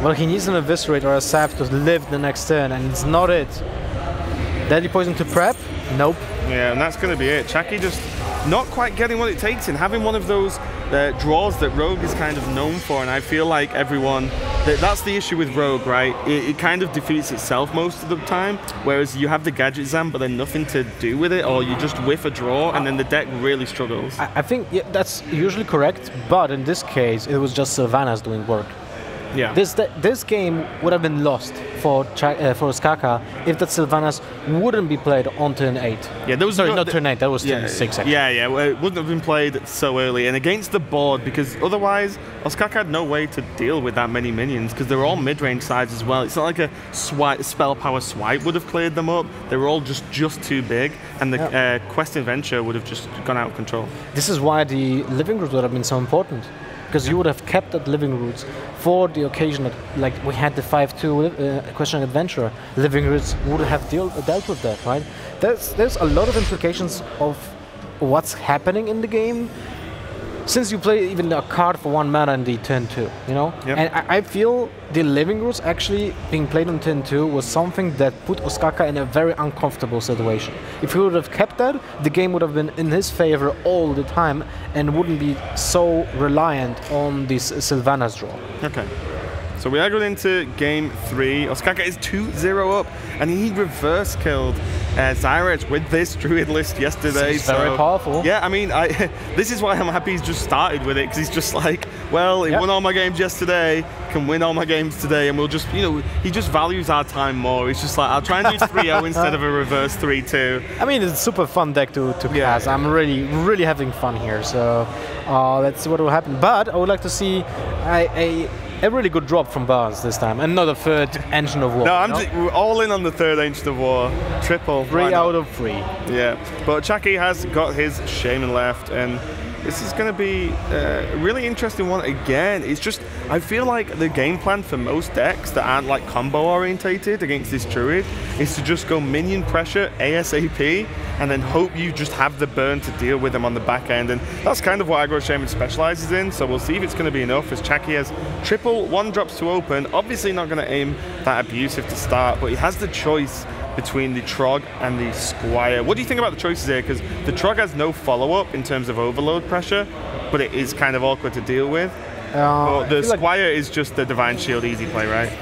Well, he needs an Eviscerate or a Sap to live the next turn, and it's not it. Deadly Poison to Prep? Nope. Yeah, and that's going to be it. Chucky just not quite getting what it takes in having one of those uh, draws that Rogue is kind of known for, and I feel like everyone... That, that's the issue with Rogue, right? It, it kind of defeats itself most of the time, whereas you have the Gadgetzan, but then nothing to do with it, or you just whiff a draw, and then the deck really struggles. I, I think yeah, that's usually correct, but in this case, it was just Sylvanas doing work. Yeah. This this game would have been lost for uh, for Ostkaka if that Sylvanas wouldn't be played on turn eight. Yeah, there was sorry, no, not turn eight. That was yeah, turn six. Actually. Yeah, yeah, it wouldn't have been played so early and against the board because otherwise Ostkaka had no way to deal with that many minions because they were all mid-range sides as well. It's not like a swipe, spell power swipe would have cleared them up. They were all just just too big, and the yeah. uh, Questing Adventurer would have just gone out of control. This is why the Living Roots would have been so important. Because you would have kept that Living Roots for the occasion that, like, we had the five two uh, Questing Adventurer. Living Roots would have deal, dealt with that, right? There's, there's a lot of implications of what's happening in the game since you play even a card for one mana in the turn two, you know? Yep. And I, I feel the Living Roots actually being played on turn two was something that put Ostkaka in a very uncomfortable situation. If he would have kept that, the game would have been in his favor all the time and wouldn't be so reliant on this Sylvanas draw. Okay. So we are going into game three. Ostkaka is two zero up, and he reverse killed uh, Ysera with this druid list yesterday. It's so very powerful. Yeah, I mean, I, this is why I'm happy he's just started with it, because he's just like, well, he yep. won all my games yesterday, can win all my games today, and we'll just, you know, he just values our time more. He's just like, I'll try and do three oh instead of a reverse three two. I mean, it's a super fun deck to, to yeah. pass. I'm really, really having fun here, so uh, let's see what will happen. But I would like to see a... a A really good drop from Barnes this time, and not a third Ancient of War. No, I'm no? Just, we're all in on the third Ancient of War. Triple. Three right out now. Of three. Yeah, but Chalky has got his Shaman left, and this is going to be a really interesting one again. It's just, I feel like the game plan for most decks that aren't like combo orientated against this Druid is to just go minion pressure ASAP, and then hope you just have the burn to deal with them on the back end. And that's kind of what Aggro Shaman specializes in, so we'll see if it's going to be enough, as Chalky has triple one drops to open. Obviously not going to aim that abusive to start, but he has the choice between the Trog and the Squire. What do you think about the choices here? Because the Trog has no follow-up in terms of overload pressure, but it is kind of awkward to deal with. Uh, the Squire like is just the Divine Shield easy play, right?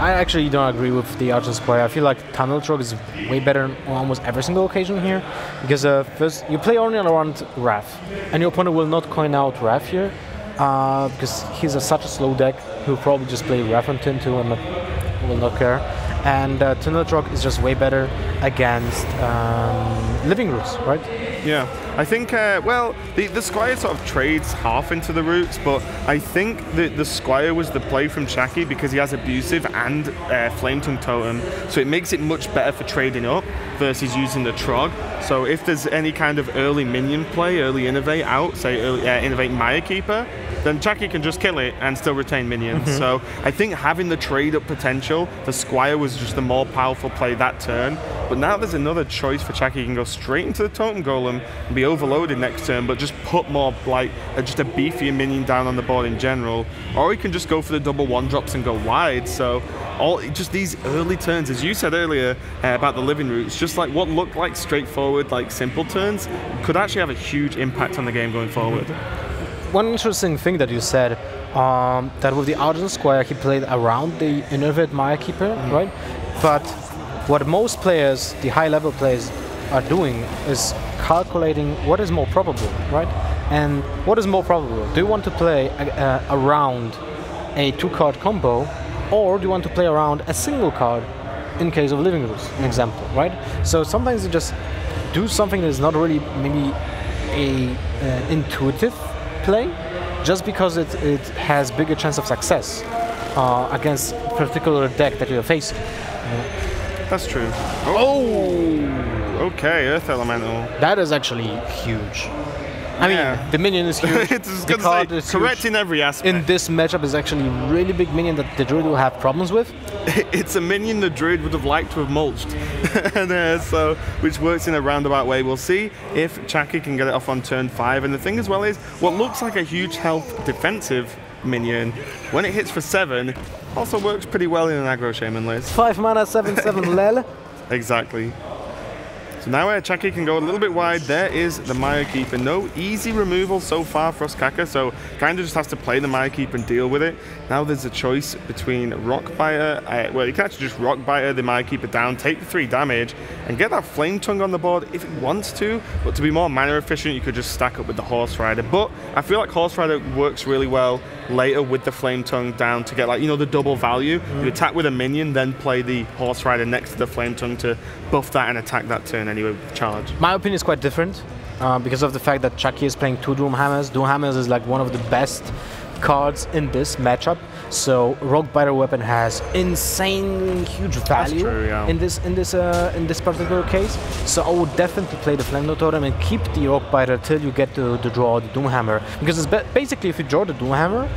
I actually don't agree with the Archer Squire. I feel like Tunnel Trog is way better on almost every single occasion here. Because uh, first, you play only around Wrath, and your opponent will not coin out Wrath here. Uh, because he's a, such a slow deck, he'll probably just play Wrath on turn two and not, will not care. And uh, Tunnel Trog is just way better against um, Living Roots, right? Yeah, I think, uh, well, the, the Squire sort of trades half into the Roots, but I think the, the Squire was the play from Chalky because he has Abusive and uh, Flame Tongue Totem, so it makes it much better for trading up versus using the Trog. So if there's any kind of early minion play, early Innovate out, say early uh, Innovate Mire Keeper, then Chalky can just kill it and still retain minions. Mm-hmm. So I think having the trade-up potential, the Squire was just the more powerful play that turn. But now there's another choice for Chalky. He can go straight into the Totem Golem and be overloaded next turn, but just put more, like, just a beefier minion down on the board in general. Or he can just go for the double one-drops and go wide. So all just these early turns, as you said earlier uh, about the Living Roots, just like what looked like straightforward, like simple turns, could actually have a huge impact on the game going forward. One interesting thing that you said, um, that with the Argent Squire, he played around the Innervate Mire Keeper, mm. right? But what most players, the high-level players, are doing is calculating what is more probable, right? And what is more probable? Do you want to play uh, around a two-card combo, or do you want to play around a single card in case of Living Roots, an example, right? So sometimes you just do something that is not really maybe a uh, intuitive play, just because it, it has bigger chance of success uh, against a particular deck that you're facing. Yeah. That's true. Oh! oh! Okay, Earth Elemental. That is actually huge. I yeah. mean, the minion is huge. It's the card say, is correct huge. In every aspect. In this matchup, is actually a really big minion that the Druid will have problems with. It's a minion the Druid would have liked to have mulched, and, uh, so which works in a roundabout way. We'll see if Chalky can get it off on turn five. And the thing as well is, what looks like a huge health defensive minion, when it hits for seven, also works pretty well in an Aggro Shaman list. Five mana, seven seven lel. Exactly. So now where Chalky can go a little bit wide, there is the Mire Keeper. No easy removal so far for Ostkaka, so kind of just has to play the Mire Keeper and deal with it. Now there's a choice between Rock Biter, uh, well, you can actually just Rock Biter the Mire Keeper down, take the three damage, and get that Flame Tongue on the board if it wants to, but to be more mana efficient, you could just stack up with the Horse Rider. But I feel like Horse Rider works really well later with the Flame Tongue down to get, like, you know, the double value. Mm. You attack with a minion, then play the Horse Rider next to the Flame Tongue to buff that and attack that turn anyway with Y'Shaarj. My opinion is quite different uh, because of the fact that Chalky is playing two Doomhammers. Doomhammers is like one of the best cards in this matchup. So Rogue Biter Weapon has insane huge value true, yeah. in this in this uh, in this particular case. So I would definitely play the Flame Lord Totem and keep the Rogue Biter till you get to, to draw the Doomhammer, because it's basically if you draw the Doomhammer,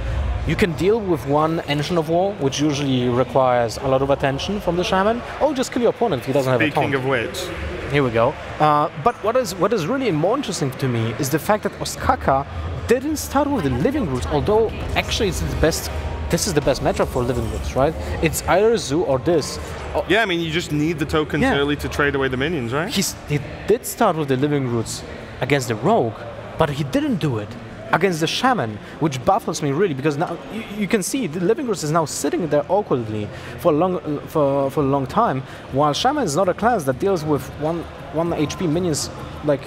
you can deal with one Ancient of War, which usually requires a lot of attention from the Shaman, or just kill your opponent if he doesn't Speaking have a taunt. Speaking of which... Here we go. Uh, but what is what is really more interesting to me is the fact that Ostkaka didn't start with the Living Roots, although actually it's the best. This is the best matchup for Living Roots, right? It's either Zoo or this. Oh. Yeah, I mean, you just need the tokens yeah. early to trade away the minions, right? He's, he did start with the Living Roots against the Rogue, but he didn't do it against the Shaman, which baffles me really, because now you, you can see the Living Roots is now sitting there awkwardly for a long for, for a long time, while Shaman is not a class that deals with one one H P minions like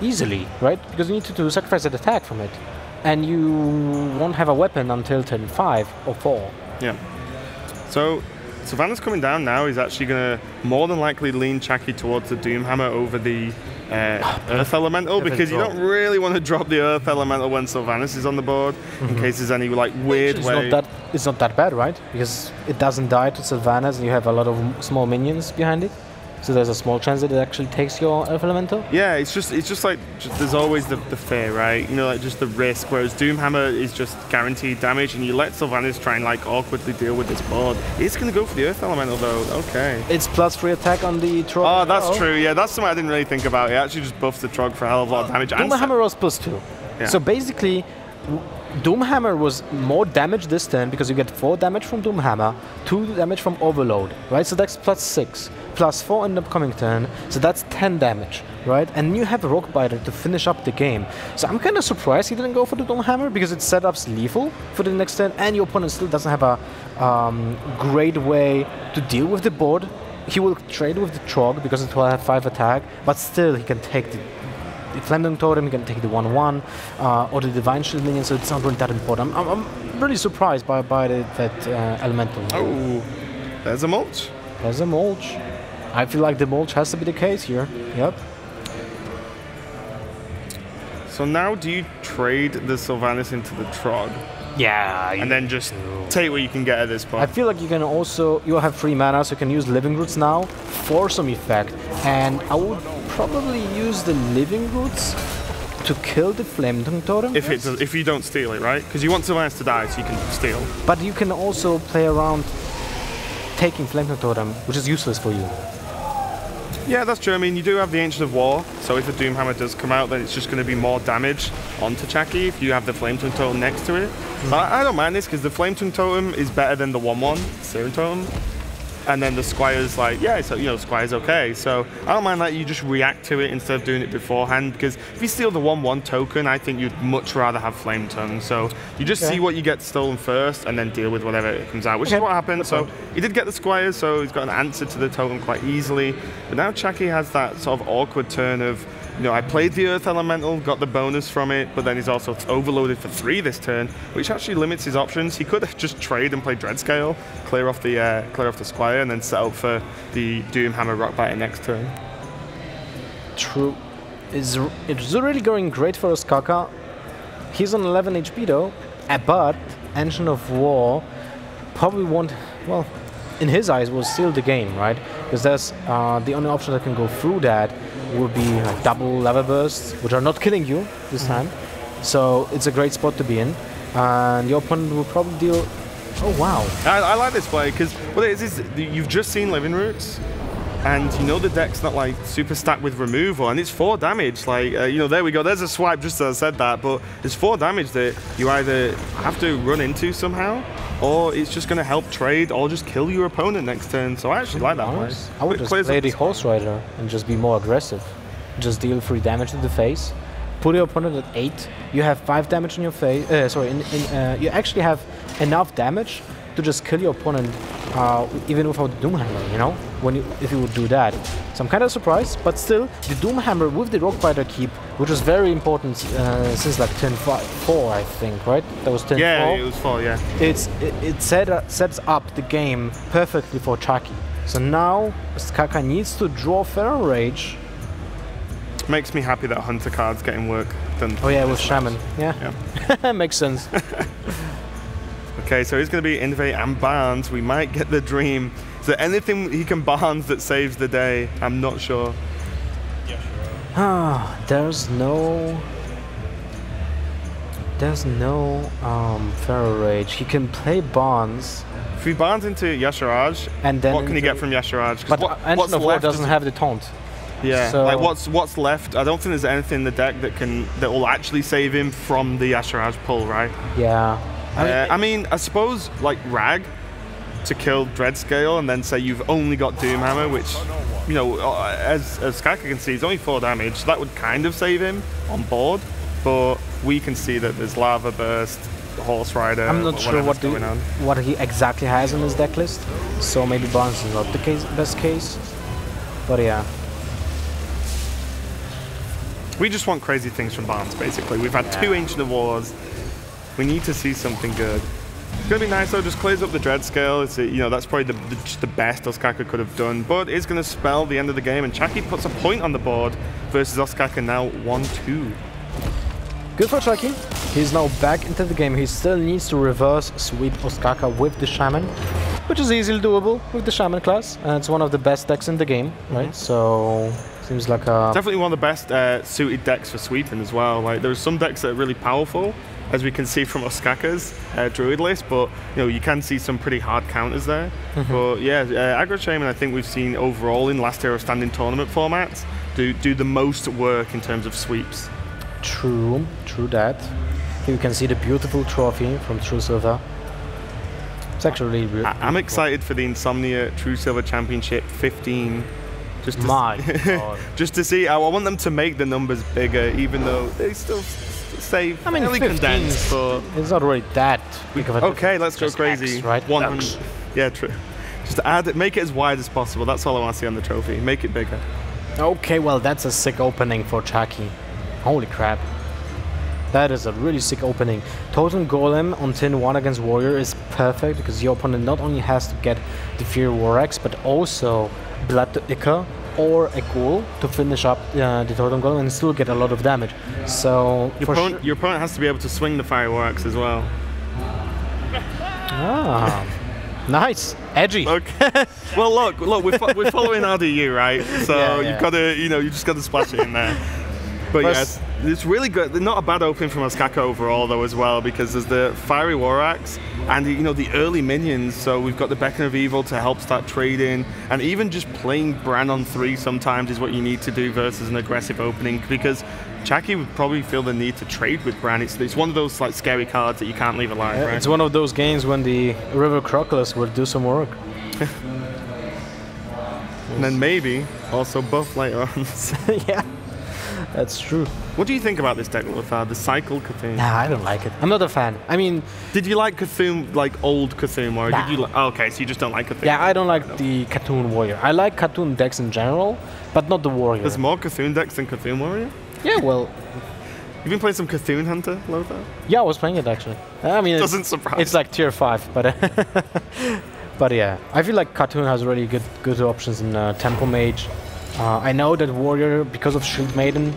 easily, right? Because you need to, to sacrifice an attack from it, and you won't have a weapon until turn five or four. Yeah. So Savannah's coming down now. He's actually gonna more than likely lean Chalky towards the Doomhammer over the Uh, Earth Elemental, because you don't really want to drop the Earth Elemental when Sylvanas is on the board, mm-hmm. in case there's any like weird it's way. Not that, it's not that bad, right? Because it doesn't die to Sylvanas, and you have a lot of small minions behind it, so there's a small chance that it actually takes your Earth Elemental. Yeah, it's just it's just like just, there's always the, the fear, right? You know, like just the risk. Whereas Doomhammer is just guaranteed damage, and you let Sylvanas try and like awkwardly deal with this board. It's gonna go for the Earth Elemental though. Okay. It's plus three attack on the Trog. Oh, that's oh. true. Yeah, that's something I didn't really think about. It actually just buffs the Trog for a hell of a lot of damage. Doomhammer was plus two. Yeah. So basically, Doomhammer was more damage this turn because you get four damage from Doomhammer, two damage from Overload, right? So that's plus six, plus four in the upcoming turn, so that's ten damage, right? And you have Rock Biter to finish up the game. So I'm kind of surprised he didn't go for the Doomhammer, because it setups lethal for the next turn, and your opponent still doesn't have a um, great way to deal with the board. He will trade with the Trog because it will have five attack, but still he can take the Flaming Totem, you can take the one one uh, or the Divine Shield minion, so it's not really that important. I'm, I'm, I'm really surprised by, by the, that uh, Elemental. Oh, there's a Mulch. There's a Mulch. I feel like the Mulch has to be the case here. Yep. So now do you trade the Sylvanas into the Trog? Yeah. And then just do. take what you can get at this point. I feel like you can also, you have free mana, so you can use Living Roots now for some effect. And I would probably use the Living Roots to kill the Flame Tongue Totem. If, it does, if you don't steal it, right? Because you want Sylvanas to die so you can steal. But you can also play around taking Flame Tongue Totem, which is useless for you. Yeah, that's true. I mean, you do have the Ancient of War, so if the Doomhammer does come out, then it's just going to be more damage onto Chalky if you have the Flame Tongue Totem next to it. Mm-hmm. But I don't mind this, because the Flame Tongue Totem is better than the one one Serum Totem. And then the Squire's like, yeah, so, you know, Squire's okay. So I don't mind that you just react to it instead of doing it beforehand, because if you steal the one one token, I think you'd much rather have Flame Tongue. So you just okay. see what you get stolen first and then deal with whatever it comes out, which okay. is what happened. That's so fun. He did get the Squire, so he's got an answer to the totem quite easily. But now Chalky has that sort of awkward turn of, you know, I played the Earth Elemental, got the bonus from it, but then he's also overloaded for three this turn, which actually limits his options. He could just trade and play Dreadscale, clear off the uh, clear off the Squire, and then set up for the Doomhammer Rock Biter next turn. True. It's, it's really going great for Ostkaka. He's on eleven H P though, but Ancient of War probably won't, well, in his eyes, will steal the game, right? Because that's uh, the only option that can go through that would be like double lava bursts, which are not killing you this mm-hmm. time. So it's a great spot to be in, and your opponent will probably deal. Oh wow! I, I like this play because what it is is you've just seen Living Roots, and you know the deck's not like super stacked with removal, and it's four damage. Like, uh, you know, there we go. There's a swipe just as I said that, but it's four damage that you either have to run into somehow, or it's just going to help trade, or just kill your opponent next turn. So I actually like that one. I would just play the Horse Rider and just be more aggressive. Just deal three damage to the face. Put your opponent at eight. You have five damage in your face. Uh, sorry, in, in, uh, you actually have enough damage to just kill your opponent, uh, even without the Doomhammer, you know? When you, if you would do that. So I'm kind of surprised, but still, the Doomhammer with the Rockbiter Keep, which was very important uh, since like turn four, I think, right? That was turn four? Yeah, it was four, yeah. It's, it it set, uh, sets up the game perfectly for Chalky. So now, Ostkaka needs to draw Feral Rage. Makes me happy that Hunter card's getting work done. Oh yeah, with Shaman, yeah. yeah. Makes sense. Okay, so he's going to be Innovate and Barnes. We might get the Dream. Is there anything he can Barnes that saves the day? I'm not sure. Yeah, sure. Ah, there's no... There's no um, Feral Rage. He can play Barnes. If he Barnes into Y'Shaarj, and then what can he get from Y'Shaarj? But what, Ancient of War doesn't have the taunt. Yeah, so like what's what's left? I don't think there's anything in the deck that can that will actually save him from the Y'Shaarj pull, right? Yeah. I mean, uh, I mean, I suppose like Rag to kill Dreadscale and then say you've only got Doomhammer, which, you know, as as Ostkaka can see, it's only four damage. So that would kind of save him on board, but we can see that there's Lava Burst, Horse Rider. I'm not sure what the, what he exactly has in his deck list, so maybe Barnes is not the case, best case. But yeah. We just want crazy things from Barnes, basically. We've had yeah. two Ancient of Wars. We need to see something good. It's going to be nice, though. Just clears up the Dreadscale. It's, you know, that's probably the, the, just the best Ostkaka could have done. But it's going to spell the end of the game, and Chalky puts a point on the board versus Ostkaka now one two. Good for Chalky. He's now back into the game. He still needs to reverse sweep Ostkaka with the Shaman, which is easily doable with the Shaman class. And it's one of the best decks in the game, right? Mm-hmm. So... Seems like a definitely one of the best uh, suited decks for sweeping as well. Like there are some decks that are really powerful, as we can see from Ostkaka's uh, Druid list. But you know you can see some pretty hard counters there. Mm-hmm. But yeah, uh, Aggro Shaman I think we've seen overall in last Hero Standing tournament formats do do the most work in terms of sweeps. True, true that. Here you can see the beautiful trophy from True Silver. It's actually really beautiful. I'm excited for the Insomnia True Silver Championship fifteen. Just to, My God. just to see how I want them to make the numbers bigger, even though they still save I mean, fairly condensed. But it's not really that big of a Okay, let's go crazy. X, right? one hundred. Yeah, true. Just add it, make it as wide as possible. That's all I want to see on the trophy. Make it bigger. Okay, well, that's a sick opening for Chalky. Holy crap. That is a really sick opening. Totem Golem on turn one against Warrior is perfect because your opponent not only has to get the Fiery Warbat, but also Blood to Ica or a Ghoul to finish up uh, the Totem Golem and still get a lot of damage. Yeah. So your, opponent, your opponent has to be able to swing the Fiery Warbat as well. Ah. Nice, edgy. Okay. Well, look, look, we're, fo we're following R D U, right? So yeah, yeah. you've got to, you know, you just got to splash it in there. But yes, yeah, it's really good. Not a bad opening from Ostkaka overall, though, as well, because there's the Fiery War Axe and, you know, the early minions. So we've got the Beacon of Evil to help start trading. And even just playing Bran on three sometimes is what you need to do versus an aggressive opening, because Chalky would probably feel the need to trade with Bran. It's, it's one of those, like, scary cards that you can't leave alive, yeah, right? It's one of those games when the River Croculus will do some work. And then maybe also buff later on. Yeah. That's true. What do you think about this deck, Lothar? The Cycle Cthulhu? Nah, I don't like it. I'm not a fan. I mean... Did you like Cthulhu, like old Cthulhu? Or nah. did you like, oh, okay, so you just don't like Cthulhu? Yeah, I don't like the Cthulhu Warrior. I like Cthulhu decks in general, but not the Warrior. There's more Cthulhu decks than Cthulhu Warrior? Yeah, well... You've been playing some Cthulhu Hunter, Lothar? Yeah, I was playing it, actually. I mean... It doesn't surprise me. It's like tier five, but... but yeah, I feel like Cthulhu has really good, good options in uh, Tempo Mage. Uh, I know that Warrior, because of Shield Maiden,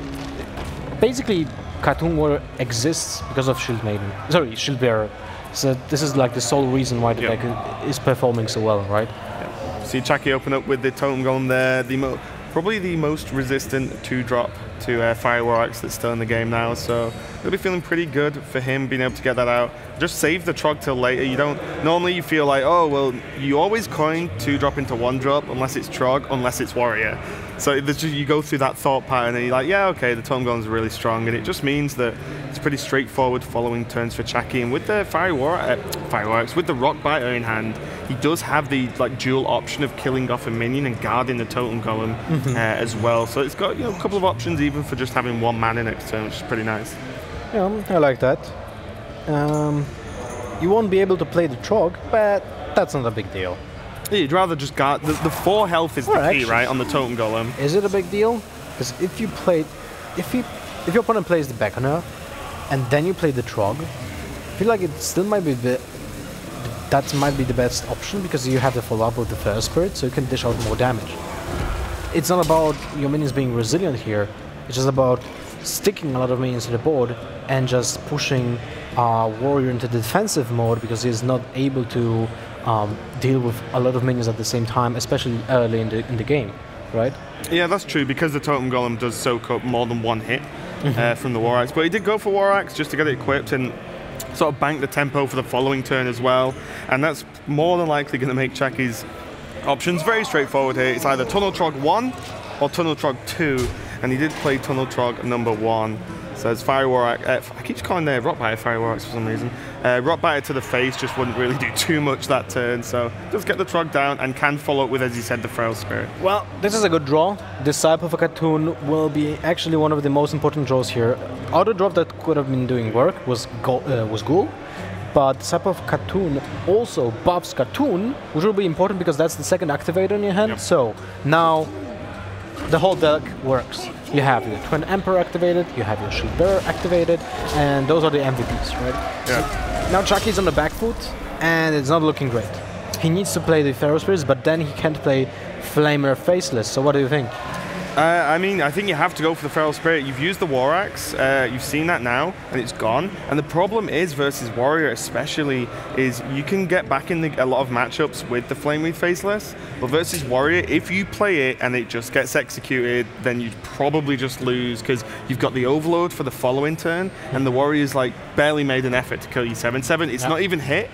basically Cthulhu Warrior exists because of Shield Maiden. Sorry, Shield Bearer. So this is like the sole reason why the yep. deck is performing so well, right? Yep. See Chalky open up with the Totem Golem there, the mo probably the most resistant two drop to uh, Fiery Warbat that's still in the game now, so it'll be feeling pretty good for him being able to get that out. Just save the Trog till later. You don't normally you feel like, oh well, you always coin two drop into one drop unless it's Trog, unless it's Warrior. So just, you go through that thought pattern and you're like, yeah, okay, the Tome Golem's really strong, and it just means that it's pretty straightforward following turns for Chalky. And with the Fiery War, uh, Fireworks, with the Rock Biter in hand, he does have the like dual option of killing off a minion and guarding the Totem Golem uh, as well. So it's got, you know, a couple of options even for just having one man in next turn, which is pretty nice. Yeah, I like that. Um, you won't be able to play the Trog, but that's not a big deal. You'd rather just guard. The, the four health is or the key, right, on the Totem Golem. Is it a big deal? Because if you play, if you, if your opponent plays the Beckoner, and then you play the Trog, I feel like it still might be the, that might be the best option, because you have the follow-up with the First Spirit, so you can dish out more damage. It's not about your minions being resilient here. It's just about sticking a lot of minions to the board and just pushing uh, Warrior into defensive mode, because he's not able to Um, deal with a lot of minions at the same time, especially early in the, in the game, right? Yeah, that's true, because the Totem Golem does soak up more than one hit mm-hmm. uh, from the War Axe. But he did go for War Axe just to get it equipped and sort of bank the tempo for the following turn as well. And that's more than likely going to make Chalky's options very straightforward here. It's either Tunnel Trog one or Tunnel Trog two, and he did play Tunnel Trog number one. So it's Fiery Warbat, uh, I keep calling there Rotbiter Fiery Warbat for some reason. Uh, Rotbiter to the face just wouldn't really do too much that turn, so does get the Trog down and can follow up with, as you said, the Feral Spirit. Well, this is a good draw. Disciple for Khatoon will be actually one of the most important draws here. Other drop that could have been doing work was Go uh, was Ghoul, but Disciple for Khatoon also buffs Khatoon, which will be important because that's the second activator in your hand. Yep. So now the whole deck works. You have your Twin Emperor activated, you have your Shield Bearer activated, and those are the M V Ps, right? Yeah. So now Chalky's on the back foot, and it's not looking great. He needs to play the Feral Spirits, but then he can't play Flamer Faceless, so what do you think? Uh, I mean, I think you have to go for the Feral Spirit. You've used the War Axe, uh, you've seen that now, and it's gone. And the problem is, versus Warrior especially, is you can get back in the, a lot of matchups with the Flamewreath Faceless. But versus Warrior, if you play it and it just gets executed, then you'd probably just lose, because you've got the Overload for the following turn, and the Warrior's like barely made an effort to kill you seven seven. It's yep. not even hit,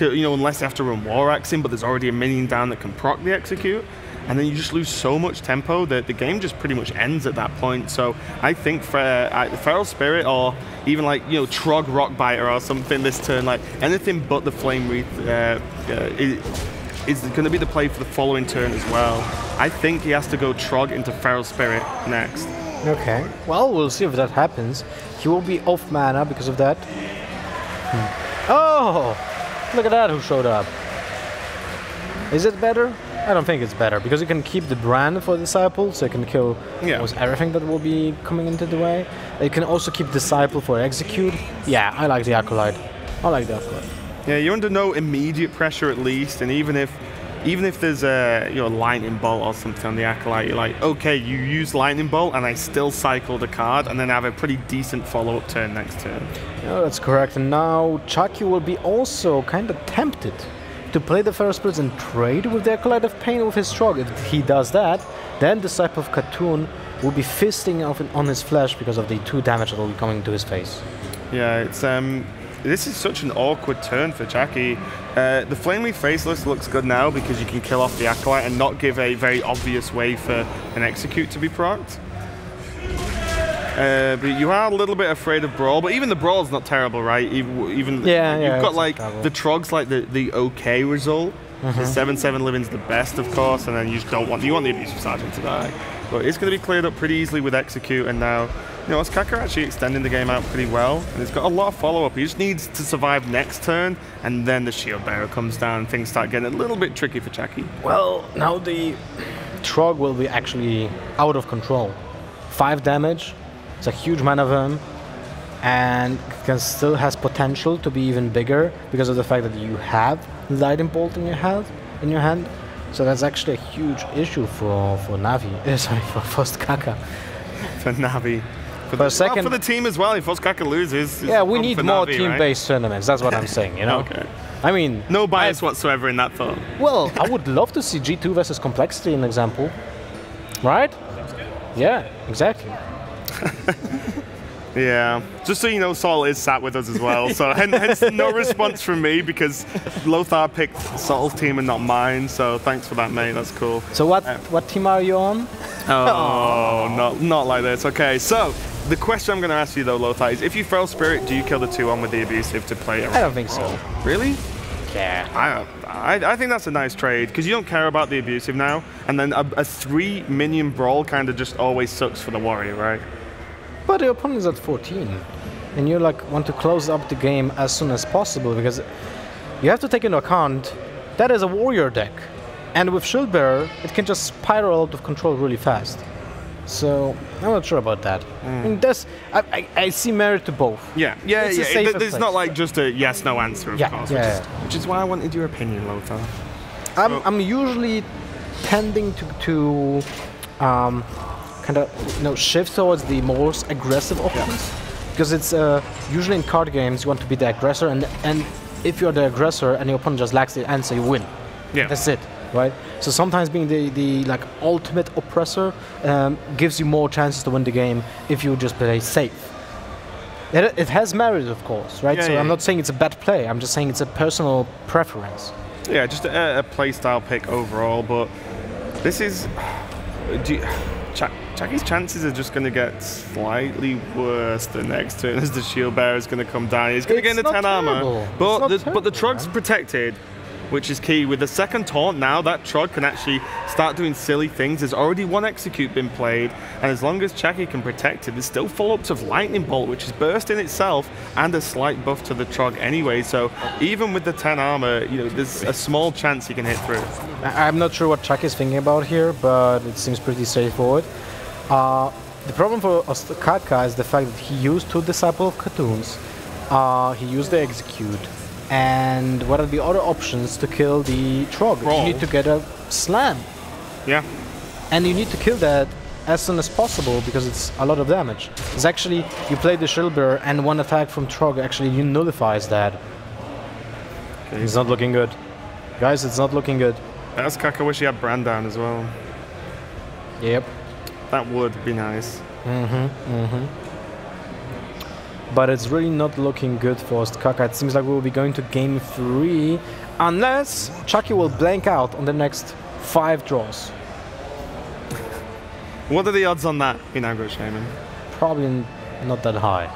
you know, unless you have to run War Axe in, but there's already a minion down that can proc the execute. And then you just lose so much tempo that the game just pretty much ends at that point. So I think for uh, Feral Spirit, or even like, you know, Trog Rock Biter or something this turn, like anything but the Flame Wreath uh, uh, is, is going to be the play for the following turn as well. I think he has to go Trog into Feral Spirit next. Okay. Well, we'll see if that happens. He will be off mana because of that. Hmm. Oh! Look at that, who showed up. Is it better? I don't think it's better, because you can keep the brand for Disciple, so you can kill yeah. almost everything that will be coming into the way. You can also keep Disciple for Execute. Yeah, I like the Acolyte. I like the Acolyte. Yeah, you're under no immediate pressure at least, and even if even if there's a, you know, Lightning Bolt or something on the Acolyte, you're like, okay, you use Lightning Bolt and I still cycle the card and then have a pretty decent follow-up turn next turn. Yeah, that's correct. And now Chalky will be also kind of tempted to play the Feral Spirits and trade with the Acolyte of Pain with his Trog. If he does that, then Disciple of Khatoon will be fisting off on his flesh because of the two damage that will be coming to his face. Yeah, it's um, this is such an awkward turn for Chalky. Uh, the Flamewreath Faceless looks good now because you can kill off the Acolyte and not give a very obvious way for an Execute to be procced. Uh, but you are a little bit afraid of Brawl, but even the Brawl's not terrible, right? Even, even yeah, you've yeah, got like the Trog's like the, the okay result. Mm-hmm. The seven seven living's the best, of course, and then you just don't want you want the Abusive Sergeant to die. But it's going to be cleared up pretty easily with Execute, and now, you know, Ostkaka actually extending the game out pretty well, and it's got a lot of follow-up. He just needs to survive next turn, and then the Shield Bearer comes down, and things start getting a little bit tricky for Chalky. Well, now the Trog will be actually out of control. Five damage. It's a huge mana verm, and can still has potential to be even bigger because of the fact that you have Lightning Bolt in your hand. In your hand, so that's actually a huge issue for for Navi. Uh, sorry, for Ostkaka. For Navi. For, for the, a second, well, for the team as well. If Ostkaka loses, yeah, we need more Navi, team-based right? tournaments. That's what I'm saying. You know. Okay. I mean, no bias I, whatsoever in that thought. Well, I would love to see G two versus Complexity, an example. Right? Yeah. Exactly. Yeah, just so you know, Sol is sat with us as well, so hence no response from me because Lothar picked Sol's team and not mine, so thanks for that, mate, that's cool. So what um, what team are you on? Oh, not, not like this. Okay, so the question I'm going to ask you, though, Lothar, is if you feral spirit, do you kill the two one with the abusive to play around? I don't think so. Really? Yeah. I, I, I think that's a nice trade, because you don't care about the abusive now, and then a, a three minion brawl kind of just always sucks for the warrior, right? But your opponent's at fourteen, and you like want to close up the game as soon as possible, because you have to take into account that is a warrior deck, and with Shield Bearer, it can just spiral out of control really fast. So I'm not sure about that. Mm. And that's, I, I, I see merit to both. Yeah, yeah, it's yeah. It, th place. It's not like just a yes, no answer, of yeah, course, yeah, which, yeah. Is, which is why I wanted your opinion, Lothar. I'm, so. I'm usually tending to, to um, kind of, you know, shift towards the most aggressive options, yeah. Because it's uh, usually in card games you want to be the aggressor, and and if you're the aggressor and your opponent just lacks the answer, you win. Yeah, that's it. Right, so sometimes being the the like ultimate oppressor um, gives you more chances to win the game if you just play safe. It, it has merit, of course, right? Yeah, so yeah, I'm yeah. not saying it's a bad play. I'm just saying it's a personal preference. Yeah, just a, a play style pick overall. But this is, do you, Ch Chucky's chances are just going to get slightly worse the next turn as the shield bearer is going to come down. He's going to get into ten armor, but the, terrible, but the Trog's man. protected, which is key. With the second taunt now, that Trog can actually start doing silly things. There's already one execute been played, and as long as Chalky can protect it, there's still follow-ups of Lightning Bolt, which is burst in itself, and a slight buff to the Trog anyway. So even with the ten armor, you know, there's a small chance he can hit through. I'm not sure what Chalky's thinking about here, but it seems pretty straightforward. Uh, the problem for Ostkaka is the fact that he used two Disciple of Katoons. Uh, he used the execute. And what are the other options to kill the Trog? Roll. You need to get a slam. Yeah. And you need to kill that as soon as possible because it's a lot of damage. It's actually, you play the Shield Bearer and one attack from Trog actually nullifies that. Okay. It's not looking good. Guys, it's not looking good. That's Kaka. I wish he had Brandan as well. Yep. That would be nice. Mm-hmm, mm-hmm. But it's really not looking good for Ostkaka. It seems like we'll be going to game three, unless Chalky will blank out on the next five draws. What are the odds on that in aggro, Shaman? Probably not that high.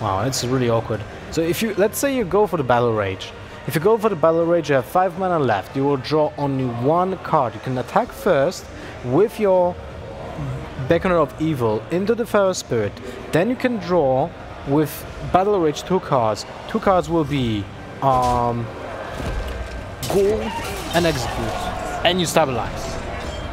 Wow, it's really awkward. So if you, let's say you go for the Battle Rage. If you go for the Battle Rage, you have five mana left. You will draw only one card. You can attack first with your Beckoner of Evil into the Feral Spirit, then you can draw with Battle Rage two cards. Two cards will be um, Goal and Execute, and you stabilize.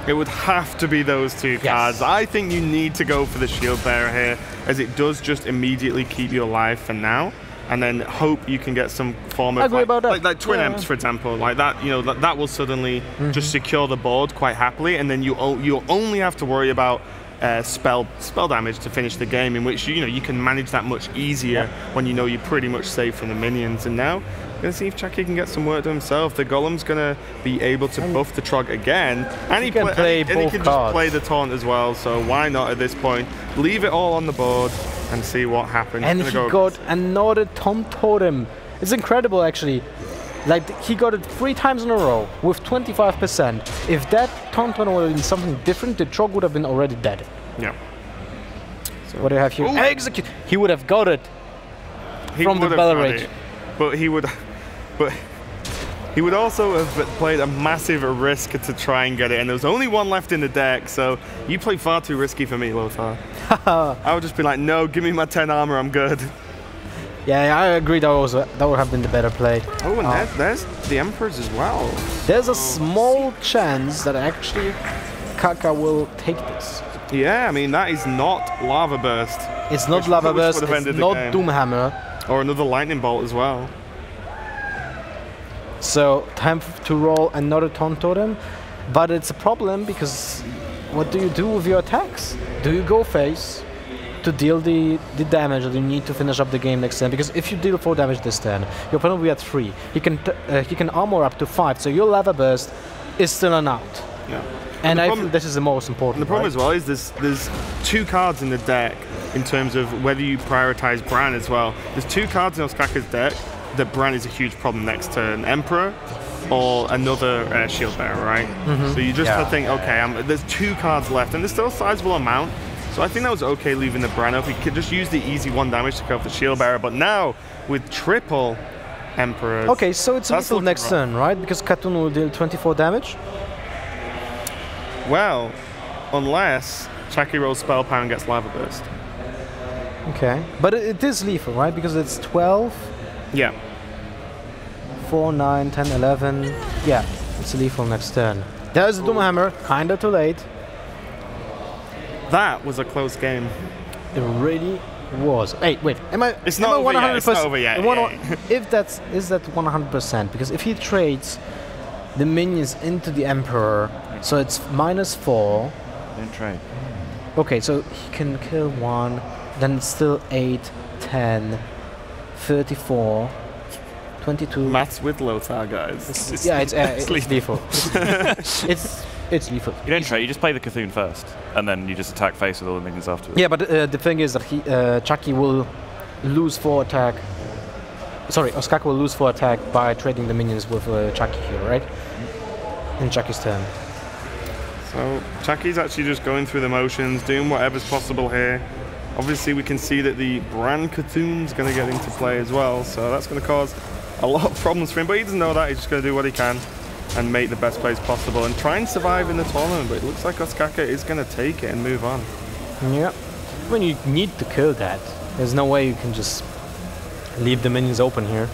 It would have to be those two yes. cards. I think you need to go for the Shield Bearer here, as it does just immediately keep you alive for now, and then hope you can get some form of like, like, like twin yeah. imps, for example, like that. You know that, that will suddenly mm-hmm. just secure the board quite happily, and then you you only have to worry about Uh, spell spell damage to finish the game, in which you know you can manage that much easier yeah. when you know you're pretty much safe from the minions. And now we're gonna see if Chalky can get some work to himself. The Golem's gonna be able to and buff the Trog again, and he, he can, pl play and, both and he can cards. just play the taunt as well. So why not at this point leave it all on the board and see what happens? And he go got another taunt totem. It's incredible, actually. Like he got it three times in a row with twenty-five percent. If that Tauntaun would have been something different, the Trog would have been already dead. Yeah. So what do you have here? Ooh. Execute. He would have got it he from the Battle Rage. But he would, but he would also have played a massive risk to try and get it, and there was only one left in the deck. So you played far too risky for me, Lothar. I would just be like, no, give me my ten armor, I'm good. Yeah, I agree. That was a, that would have been the better play. Oh, and uh, there's, there's the Emperors as well. There's a small chance that actually Kaka will take this. Yeah, I mean that is not Lava Burst. It's not which, Lava Burst. It's not Doomhammer. Or another Lightning Bolt as well. So time to roll another Taunt Totem, but it's a problem because what do you do with your attacks? Do you go face to deal the, the damage that you need to finish up the game next turn? Because if you deal four damage this turn, your opponent will be at three. He can, t uh, he can armor up to five, so your Lava Burst is still an out. Yeah. And, and I problem, this is the most important. The problem right? as well is there's, there's two cards in the deck in terms of whether you prioritize Bran as well. There's two cards in Ostkaka's deck that Bran is a huge problem next to an Emperor or another uh, Shield Bearer, right? Mm-hmm. So you just yeah. think, okay, I'm, there's two cards left, and there's still a sizable amount. So I think that was okay leaving the Bran up. We could just use the easy one damage to cover the Shield Bearer, but now with triple Emperors. Okay, so it's until next wrong. turn, right? Because Khatuun will deal twenty-four damage. Well, unless Chalky rolls Spell Power and gets Lava Burst. Okay, but it is lethal, right? Because it's twelve. Yeah. four, nine, ten, eleven. Yeah, it's lethal next turn. There's the Doomhammer, kinda too late. That was a close game. It really was. Hey, wait. Am I? It's not over yet. It's not over yet. If that's is that one hundred percent? Because if he trades the minions into the Emperor, so it's minus four. Then trade. Okay, so he can kill one. Then it's still eight, ten, thirty-four, twenty-two. Maths with Lothar, guys. It's, it's, yeah, it's, uh, it's, it's lethal. it's it's lethal. You don't try. You just play the Khatuun first, and then you just attack face with all the minions afterwards. Yeah, but uh, the thing is that he, uh, Chalky will lose four attack. Sorry, Ostkaka will lose four attack by trading the minions with uh, Chalky here, right? In Chalky's turn. So Chalky's actually just going through the motions, doing whatever's possible here. Obviously, we can see that the Bran Khatuun's going to get into play as well, so that's going to cause a lot of problems for him, but he doesn't know that. He's just going to do what he can and make the best plays possible and try and survive in the tournament, but it looks like Ostkaka is going to take it and move on. Yep. I mean, you need to kill that. There's no way you can just leave the minions open here.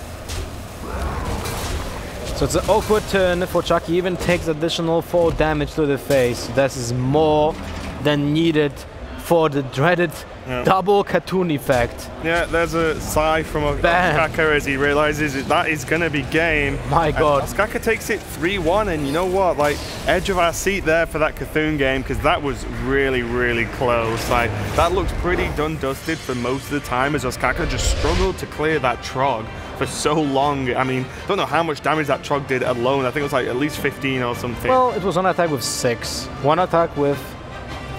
So it's an awkward turn for Chalky. He even takes additional four damage to the face. So this is more than needed for the dreaded yeah. double Khatuun effect. Yeah, there's a sigh from Ostkaka as he realizes that, that is going to be game. My God. Ostkaka takes it three one, and you know what? Like, edge of our seat there for that Khatuun game, because that was really, really close. Like, that looked pretty done dusted for most of the time as Ostkaka just struggled to clear that Trog for so long. I mean, don't know how much damage that Trog did alone. I think it was like at least fifteen or something. Well, it was one attack with six, one attack with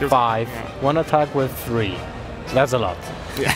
five, one attack with three. So that's a lot. Yeah.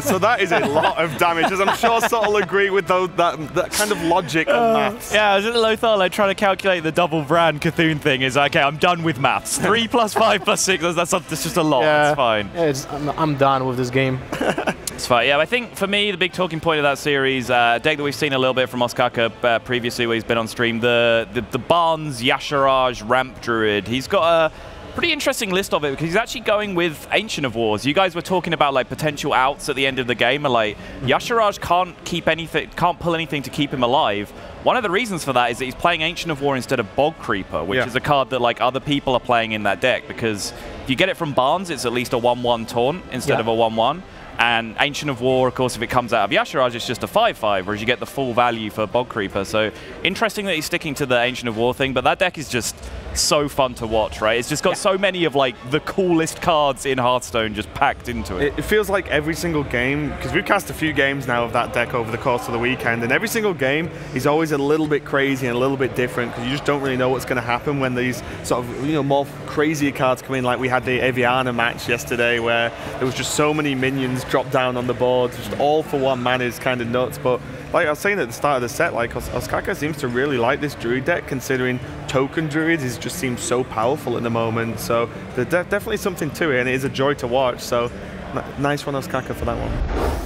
So that is a lot of damage, as I'm sure Sot will agree with those, that, that kind of logic uh, on maths. Yeah, I was at Lothar, like, trying to calculate the double Bran Khatuun thing. Is like, okay, I'm done with maths. Three plus five plus six, that's, that's just a lot. Yeah. It's fine. Yeah, it's, I'm, I'm done with this game. It's fine. Yeah, I think for me, the big talking point of that series, uh, deck that we've seen a little bit from Ostkaka uh, previously, where he's been on stream, the, the, the Barnes Y'Shaarj Ramp Druid. He's got a pretty interesting list of it, because he's actually going with Ancient of Wars. You guys were talking about like potential outs at the end of the game, and like Y'Shaarj can't keep anything, can't pull anything to keep him alive. One of the reasons for that is that he's playing Ancient of War instead of Bog Creeper, which yeah. is a card that like other people are playing in that deck, because if you get it from Barnes, it's at least a one one taunt instead yeah. of a one one. And Ancient of War, of course, if it comes out of Y'Shaarj, it's just a five five, whereas you get the full value for Bog Creeper. So interesting that he's sticking to the Ancient of War thing, but that deck is just so fun to watch, right? It's just got yeah. so many of like the coolest cards in Hearthstone just packed into it. It feels like every single game, because we've cast a few games now of that deck over the course of the weekend, and every single game is always a little bit crazy and a little bit different, because you just don't really know what's going to happen when these sort of, you know, more crazier cards come in. Like we had the Eviana match yesterday, where there was just so many minions dropped down on the board, just all for one mana is kind of nuts. But like I was saying at the start of the set, like Ostkaka seems to really like this Druid deck, considering Token Druids is just seems so powerful at the moment. So there's de definitely something to it, and it is a joy to watch. So nice one, Ostkaka, for that one.